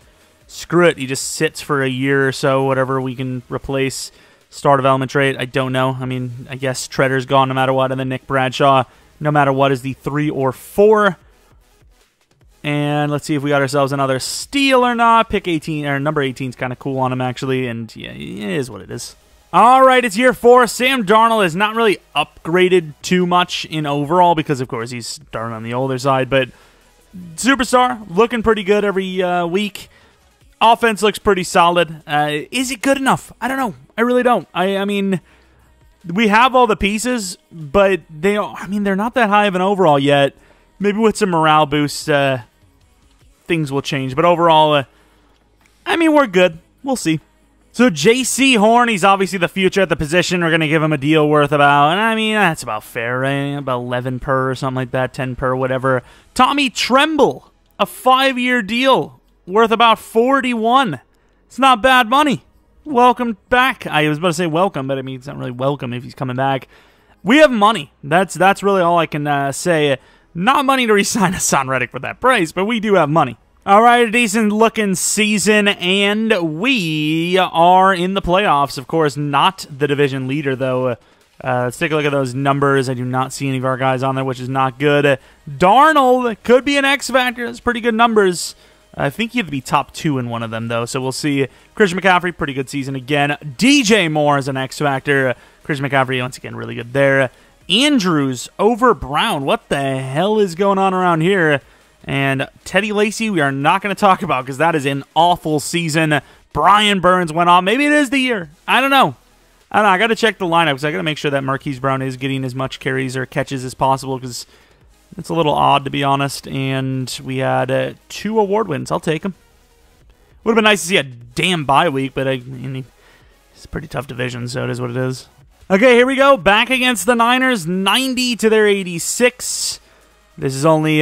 screw it. He just sits for a year or so, whatever we can replace. Star development trait, I don't know. I mean, I guess Treder's gone no matter what, and then Nick Bradshaw, no matter what, is the 3 or 4. And let's see if we got ourselves another steal or not. Pick 18, or number 18 is kind of cool on him, actually, and yeah, it is what it is. All right, it's year 4. Sam Darnold is not really upgraded too much in overall because, of course, he's starting on the older side, but superstar, looking pretty good every week. Offense looks pretty solid. Is it good enough? I don't know. I really don't. I mean, we have all the pieces, but they're not that high of an overall yet. Maybe with some morale boosts, things will change. But overall, we're good. We'll see. So J.C. Horn, he's obviously the future at the position. We're going to give him a deal worth about, that's about fair, right? About 11 per or something like that, 10 per, whatever. Tommy Tramble, a 5-year deal. Worth about 41. It's not bad money. Welcome back. I was about to say welcome, but it's not really welcome if he's coming back. We have money. That's really all I can say. Not money to re-sign Hassan Reddick for that price, but we do have money. All right, a decent-looking season, and we are in the playoffs. Of course, not the division leader, though. Let's take a look at those numbers. I do not see any of our guys on there, which is not good. Darnold could be an X-Factor. That's pretty good numbers. I think you have to be top 2 in one of them, though, so we'll see. Christian McCaffrey, pretty good season again. DJ Moore is an X-Factor. Christian McCaffrey, once again, really good there. Andrews over Brown. What the hell is going on around here? And Teddy Lacey, we are not going to talk about because that is an awful season. Brian Burns went off. Maybe it is the year. I don't know. I got to check the lineup because I got to make sure that Marquise Brown is getting as much carries or catches as possible because it's a little odd, to be honest, and we had 2 award wins. I'll take them. Would have been nice to see a damn bye week, but it's a pretty tough division, so it is what it is. Okay, here we go. Back against the Niners, 90 to their 86. This is only,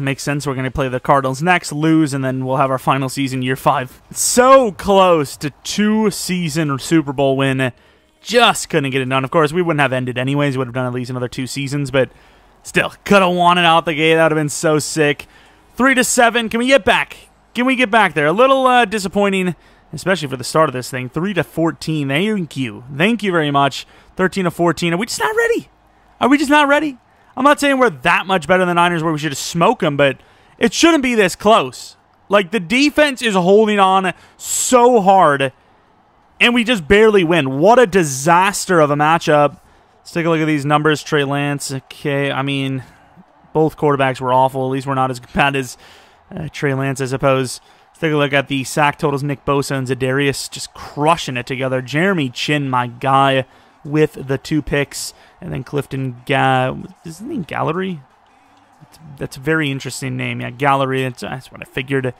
makes sense. We're going to play the Cardinals next, lose, and then we'll have our final season, year 5. So close to 2-season Super Bowl win. Just couldn't get it done. Of course, we wouldn't have ended anyways. We would have done at least another 2 seasons, but still, could have won it out the gate. That would have been so sick. 3-7. Can we get back? Can we get back there? A little disappointing, especially for the start of this thing. 3-14. Thank you. Thank you very much. 13-14. Are we just not ready? Are we just not ready? I'm not saying we're that much better than the Niners where we should have smoked them, but it shouldn't be this close. Like, the defense is holding on so hard, and we just barely win. What a disaster of a matchup. Let's take a look at these numbers. Trey Lance, okay, both quarterbacks were awful. At least we're not as bad as Trey Lance, I suppose. Let's take a look at the sack totals. Nick Bosa and Zadarius just crushing it together. Jeremy Chinn, my guy, with the 2 picks. And then Clifton Gallery? That's a very interesting name. Yeah, Gallery, that's what I figured.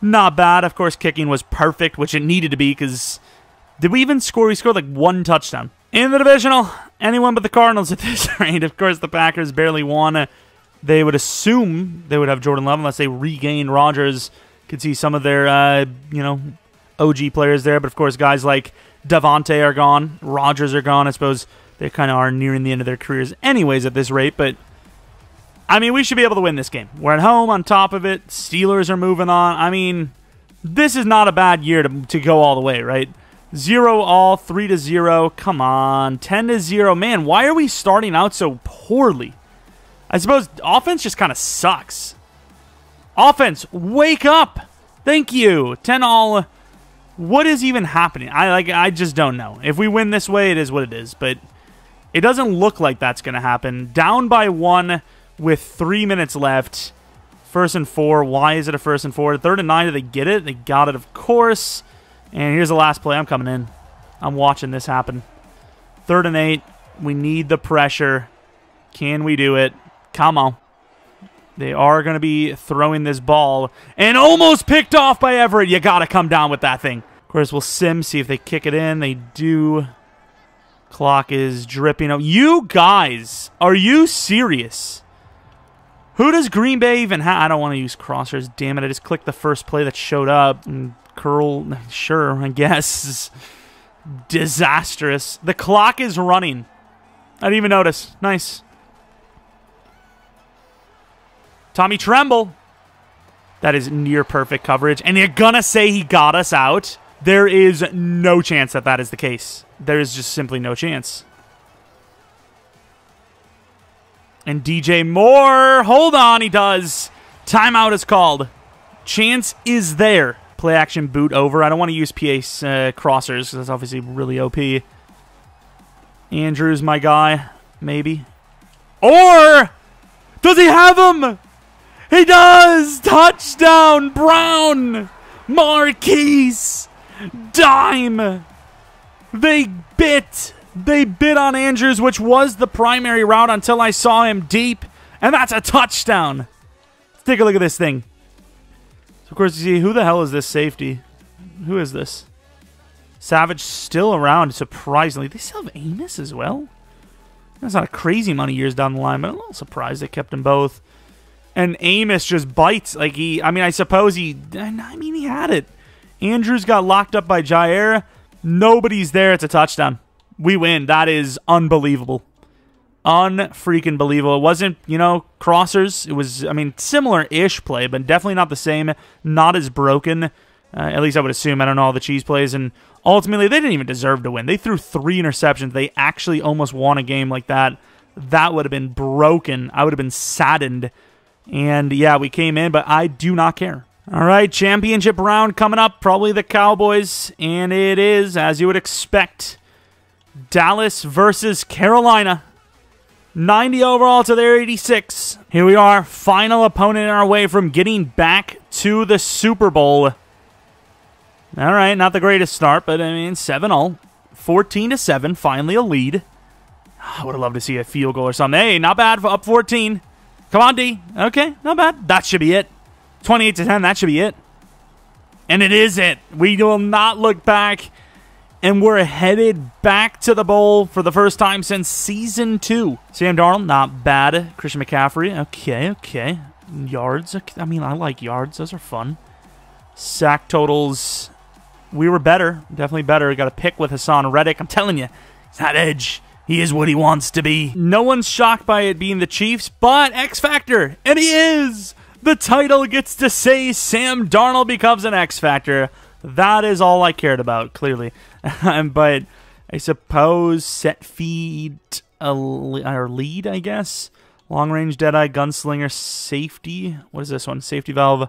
Not bad. Of course, kicking was perfect, which it needed to be because did we even score? We scored like 1 touchdown. In the divisional, anyone but the Cardinals at this rate. Of course, the Packers barely won. They would assume they would have Jordan Love unless they regained Rodgers. Could see some of their, OG players there. But, of course, guys like Devontae are gone. Rodgers are gone. I suppose they kind of are nearing the end of their careers anyways at this rate. But, we should be able to win this game. We're at home on top of it. Steelers are moving on. This is not a bad year to go all the way, right? 0-all, 3-0. Come on, 10-0. Man, why are we starting out so poorly? I suppose offense just kind of sucks. Offense, wake up. Thank you. 10-all. What is even happening? I just don't know. If we win this way, it is what it is, but it doesn't look like that's going to happen. Down by one with 3 minutes left. 1st and 4. Why is it a 1st and 4? 3rd and 9. Did they get it? They got it, of course. And here's the last play. I'm coming in. I'm watching this happen. 3rd and 8. We need the pressure. Can we do it? Come on. They are going to be throwing this ball. And almost picked off by Everett. You got to come down with that thing. Of course, we'll sim, see if they kick it in. They do. Clock is dripping up. You guys, are you serious? Who does Green Bay even have? I don't want to use crossers. Damn it, I just clicked the first play that showed up. And curl, sure, I guess. Disastrous. The clock is running. I didn't even notice. Nice. Tommy Tramble. That is near perfect coverage. And you're going to say he got us out. There is no chance that that is the case. There is just simply no chance. And DJ Moore. Hold on, he does. Timeout is called. Chance is there. Play action boot over. I don't want to use PA crossers because that's obviously really OP. Andrews, my guy. Maybe. Or does he have him? He does! Touchdown, Brown! Marquise! Dime! They bit on Andrews, which was the primary route until I saw him deep. And that's a touchdown. Let's take a look at this thing. So of course, you see, who the hell is this safety? Who is this? Savage still around, surprisingly. They still have Amos as well. That's not a crazy amount of years down the line, but I'm a little surprised they kept them both. And Amos just bites. Like he, I mean, he had it. Andrews got locked up by Jair. Nobody's there. It's a touchdown. We win. That is unbelievable. Unfreaking believable. It wasn't, you know, crossers. It was, I mean, similar-ish play, but definitely not the same. Not as broken. At least I would assume. I don't know all the cheese plays. And ultimately, they didn't even deserve to win. They threw 3 interceptions. They actually almost won a game like that. That would have been broken. I would have been saddened. And, yeah, we came in, but I do not care. All right, championship round coming up. Probably the Cowboys. And it is, as you would expect, Dallas versus Carolina. 90 overall to their 86. Here we are, final opponent in our way from getting back to the Super Bowl. All right, not the greatest start, but I mean, 7-0. 14-7, finally a lead. I would have loved to see a field goal or something. Hey, not bad, up 14. Come on, D. Okay, not bad. That should be it. 28-10, that should be it. And it is it. We will not look back. And we're headed back to the bowl for the first time since Season 2. Sam Darnold, not bad. Christian McCaffrey, okay, okay. Yards, okay. I mean, I like yards. Those are fun. Sack totals, we were better. Definitely better. Got a pick with Hassan Reddick. I'm telling you, it's that edge. He is what he wants to be. No one's shocked by it being the Chiefs, but X Factor, and he is. The title gets to say Sam Darnold becomes an X Factor. That is all I cared about, clearly. But I suppose set feet our lead, I guess. Long-range Deadeye, Gunslinger, Safety. What is this one? Safety Valve.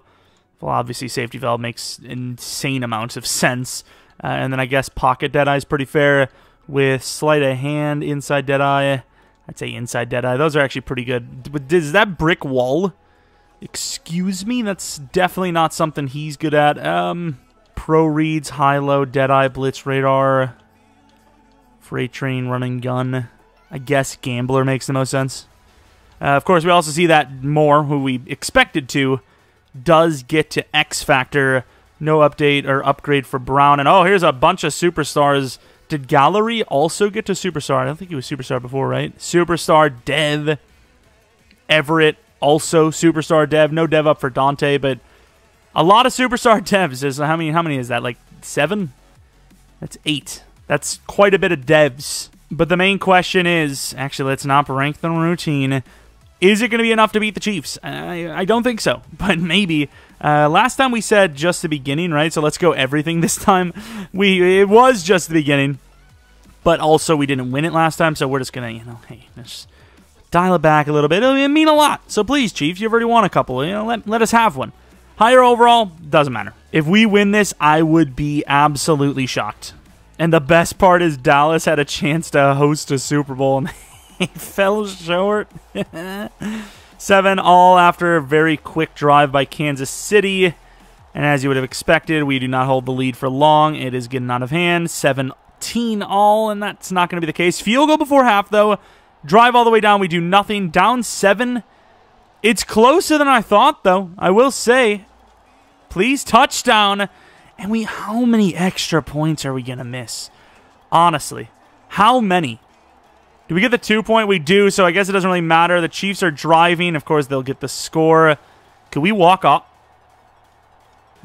Well, obviously Safety Valve makes insane amounts of sense. And then I guess Pocket Deadeye is pretty fair with Sleight of Hand, Inside Deadeye. I'd say Inside Deadeye. Those are actually pretty good. But is that Brick Wall? Excuse me? That's definitely not something he's good at. Pro reads, high-low, Deadeye, Blitz, Radar, Freight Train, Running Gun. I guess Gambler makes the most sense. Of course, we also see that Moore, who we expected to, does get to X Factor. No update or upgrade for Brown. And, oh, here's a bunch of superstars. Did Gallery also get to Superstar? I don't think he was Superstar before, right? Superstar, Dev, Everett, also Superstar, Dev. No Dev up for Dante, but a lot of superstar devs. Is how many is that? Like 7? That's 8. That's quite a bit of devs. But the main question is, actually, let's not rank the routine. Is it going to be enough to beat the Chiefs? I don't think so, but maybe. Last time we said just the beginning, right? So let's go everything this time. It was just the beginning, but also we didn't win it last time, so we're just gonna, you know, hey, just dial it back a little bit. It'll mean a lot. So please, Chiefs, you've already won a couple. You know, let us have one. Higher overall, doesn't matter. If we win this, I would be absolutely shocked. And the best part is Dallas had a chance to host a Super Bowl and they fell short. 7-all after a very quick drive by Kansas City. And as you would have expected, we do not hold the lead for long. It is getting out of hand. 17-all, and that's not going to be the case. Field goal before half, though. Drive all the way down. We do nothing. Down 7. It's closer than I thought, though. I will say, please touchdown. And we, how many extra points are we going to miss? Honestly, how many? Do we get the 2-point? We do, so I guess it doesn't really matter. The Chiefs are driving. Of course, they'll get the score. Could we walk off?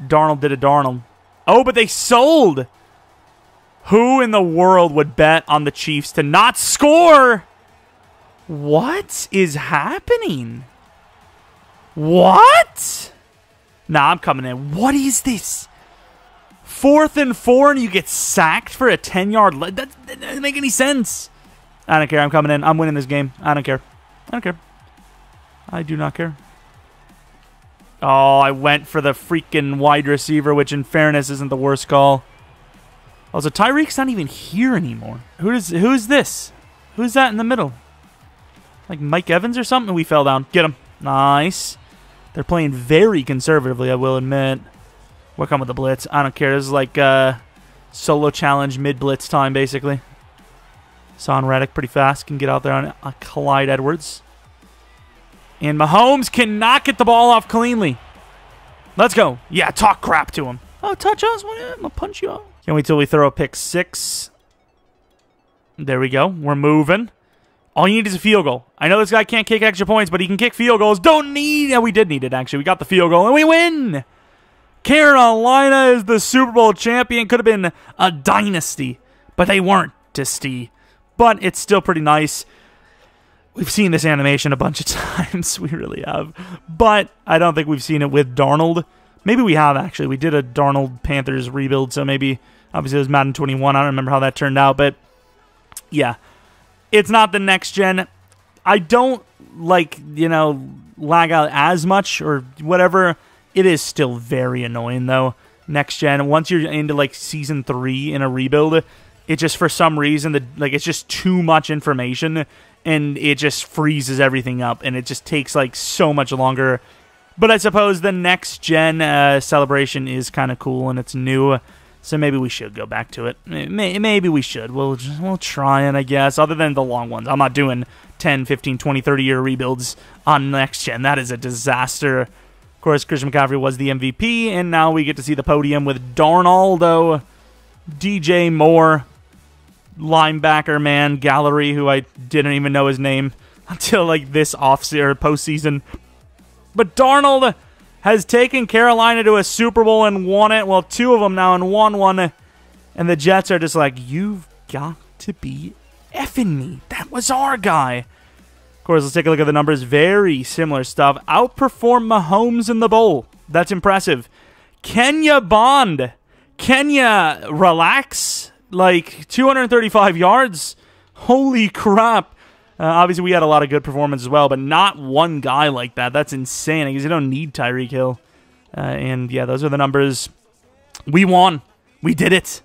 Darnold did a Darnold. Oh, but they sold. Who in the world would bet on the Chiefs to not score? What is happening? What? Nah, I'm coming in. What is this? 4th and 4, and you get sacked for a 10-yard. That doesn't make any sense. I don't care. I'm coming in. I'm winning this game. I don't care. I don't care. I do not care. Oh, I went for the freaking wide receiver, which in fairness isn't the worst call. Also, Tyreek's not even here anymore. Who's this? Who's that in the middle? Like Mike Evans or something? We fell down. Get him. Nice. They're playing very conservatively, I will admit. We're coming with the blitz. I don't care. This is like solo challenge mid-blitz time, basically. Hassan Reddick pretty fast. Can get out there on Clyde Edwards. And Mahomes cannot get the ball off cleanly. Let's go. Yeah, talk crap to him. Oh, touch us. I'm going to punch you off. Can't wait till we throw a pick 6. There we go. We're moving. All you need is a field goal. I know this guy can't kick extra points, but he can kick field goals. Don't need... Yeah, we did need it, actually. We got the field goal, and we win! Carolina is the Super Bowl champion. Could have been a dynasty, but they weren't dynasty. But it's still pretty nice. We've seen this animation a bunch of times. We really have. But I don't think we've seen it with Darnold. Maybe we have, actually. We did a Darnold Panthers rebuild, so maybe... Obviously, it was Madden 21. I don't remember how that turned out, but... Yeah. It's not the next gen. I don't, like, you know, lag out as much or whatever. It is still very annoying, though. Next gen, once you're into, like, Season 3 in a rebuild, it just, for some reason, it's just too much information, and it just freezes everything up, and it just takes, like, so much longer. But I suppose the next gen celebration is kind of cool, and it's new. So maybe we should go back to it. Maybe we should. We'll try it, I guess, other than the long ones. I'm not doing 10, 15, 20, 30-year rebuilds on next gen. That is a disaster. Of course, Christian McCaffrey was the MVP, and now we get to see the podium with Darnoldo, DJ Moore, linebacker man, Gallery, who I didn't even know his name until like this postseason. But Darnold has taken Carolina to a Super Bowl and won it. Well, 2 of them now and won 1. And the Jets are just like, you've got to be effing me. That was our guy. Of course, let's take a look at the numbers. Very similar stuff. Outperform Mahomes in the bowl. That's impressive. Kenya Bond. Kenya, relax. Like, 235 yards. Holy crap. Obviously, we had a lot of good performance as well, but not one guy like that. That's insane. Because you don't need Tyreek Hill. And, yeah, those are the numbers. We won. We did it.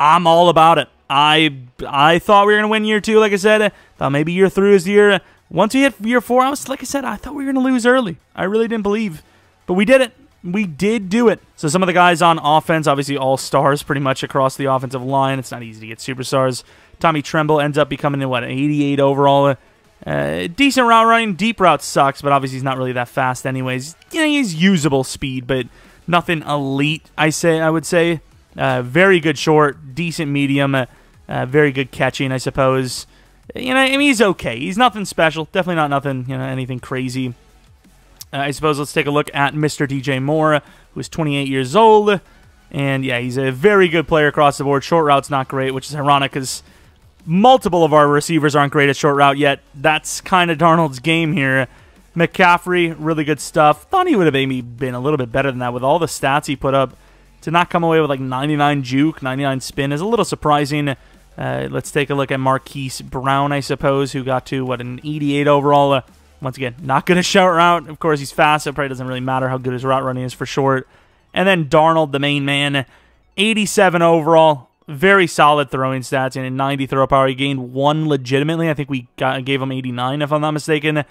I'm all about it. I thought we were going to win year 2, like I said. Thought maybe year 3 was the year. Once we hit year 4, like I said, I thought we were going to lose early. I really didn't believe. But we did it. We did do it. So some of the guys on offense, obviously all stars pretty much across the offensive line. It's not easy to get superstars. Tommy Tramble ends up becoming, what, 88 overall. Decent route running. Deep route sucks, but obviously he's not really that fast anyways. You know, he's usable speed, but nothing elite, I would say. Very good short, decent medium, very good catching, I suppose. You know, I mean, he's okay. He's nothing special. Definitely not nothing, you know, anything crazy. I suppose let's take a look at Mr. DJ Moore, who is 28 years old. And, yeah, he's a very good player across the board. Short route's not great, which is ironic because multiple of our receivers aren't great at short route yet. That's kind of Darnold's game here. McCaffrey, really good stuff. Thought he would have maybe been a little bit better than that with all the stats he put up. To not come away with, like, 99 juke, 99 spin is a little surprising. Let's take a look at Marquise Brown, I suppose, who got to, what, an 88 overall. Once again, not good at short route. Of course, he's fast, so it probably doesn't really matter how good his route running is for short. And then Darnold, the main man, 87 overall. Very solid throwing stats and a 90 throw power. He gained one legitimately. I think we gave him 89, if I'm not mistaken.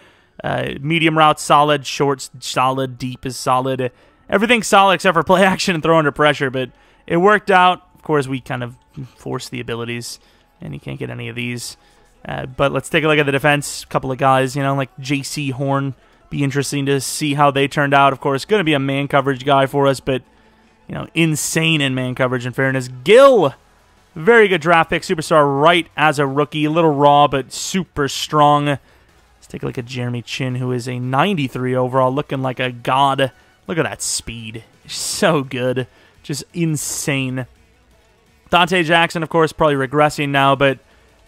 Medium routes, solid. Shorts, solid. Deep is solid. Everything's solid except for play action and throw under pressure, but it worked out. Of course, we kind of forced the abilities, and he can't get any of these. But let's take a look at the defense. A couple of guys, you know, like J.C. Horn. Be interesting to see how they turned out. Of course, going to be a man coverage guy for us, but, you know, insane in man coverage, in fairness. Gill! Very good draft pick. Superstar right as a rookie. A little raw, but super strong. Let's take a look at Jeremy Chinn, who is a 93 overall, looking like a god. Look at that speed. So good. Just insane. Dante Jackson, of course, probably regressing now, but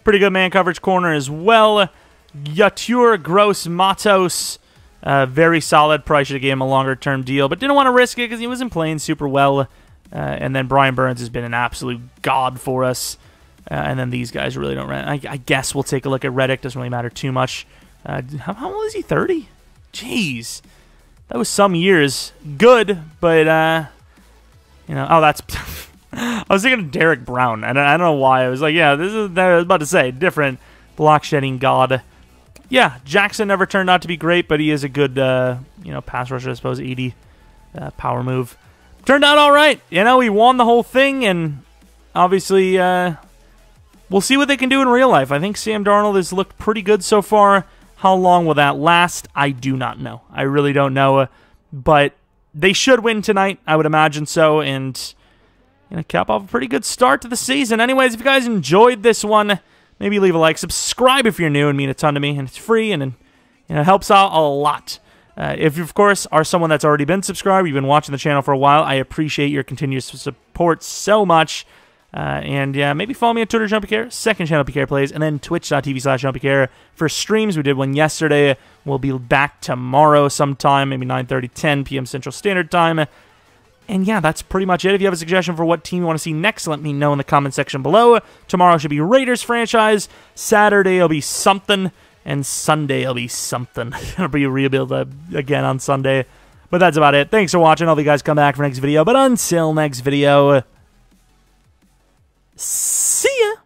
pretty good man coverage corner as well. Yetur Gross-Matos. Very solid. Probably should have gave him a longer-term deal, but didn't want to risk it because he wasn't playing super well. And then Brian Burns has been an absolute god for us. And then these guys really don't... I guess we'll take a look at Reddick. Doesn't really matter too much. How old is he? 30? Jeez. That was some years. Good, but... you know, oh, that's... I was thinking of Derek Brown. I don't know why. I was like, yeah, this is... I was about to say, different block-shedding god. Yeah, Jackson never turned out to be great, but he is a good, you know, pass rusher, I suppose. 80 power move. Turned out all right. You know, he won the whole thing, and obviously we'll see what they can do in real life. I think Sam Darnold has looked pretty good so far. How long will that last? I do not know. I really don't know, but they should win tonight. I would imagine so, and you know, cap off a pretty good start to the season. Anyways, if you guys enjoyed this one, maybe leave a like. Subscribe if you're new and mean a ton to me, and it's free, and you know, helps out a lot. If you, of course, are someone that's already been subscribed, you've been watching the channel for a while, I appreciate your continuous support so much. And yeah, maybe follow me on Twitter, JumpyCare, second channel, PK Plays, and then twitch.tv/JumpyCare for streams. We did one yesterday. We'll be back tomorrow sometime, maybe 9:30, 10 p.m. Central Standard Time. And yeah, that's pretty much it. If you have a suggestion for what team you want to see next, let me know in the comment section below. Tomorrow should be Raiders franchise. Saturday will be something. And Sunday will be something. It'll be rebuilt again on Sunday. But that's about it. Thanks for watching. All of you guys come back for next video. But until next video, see ya!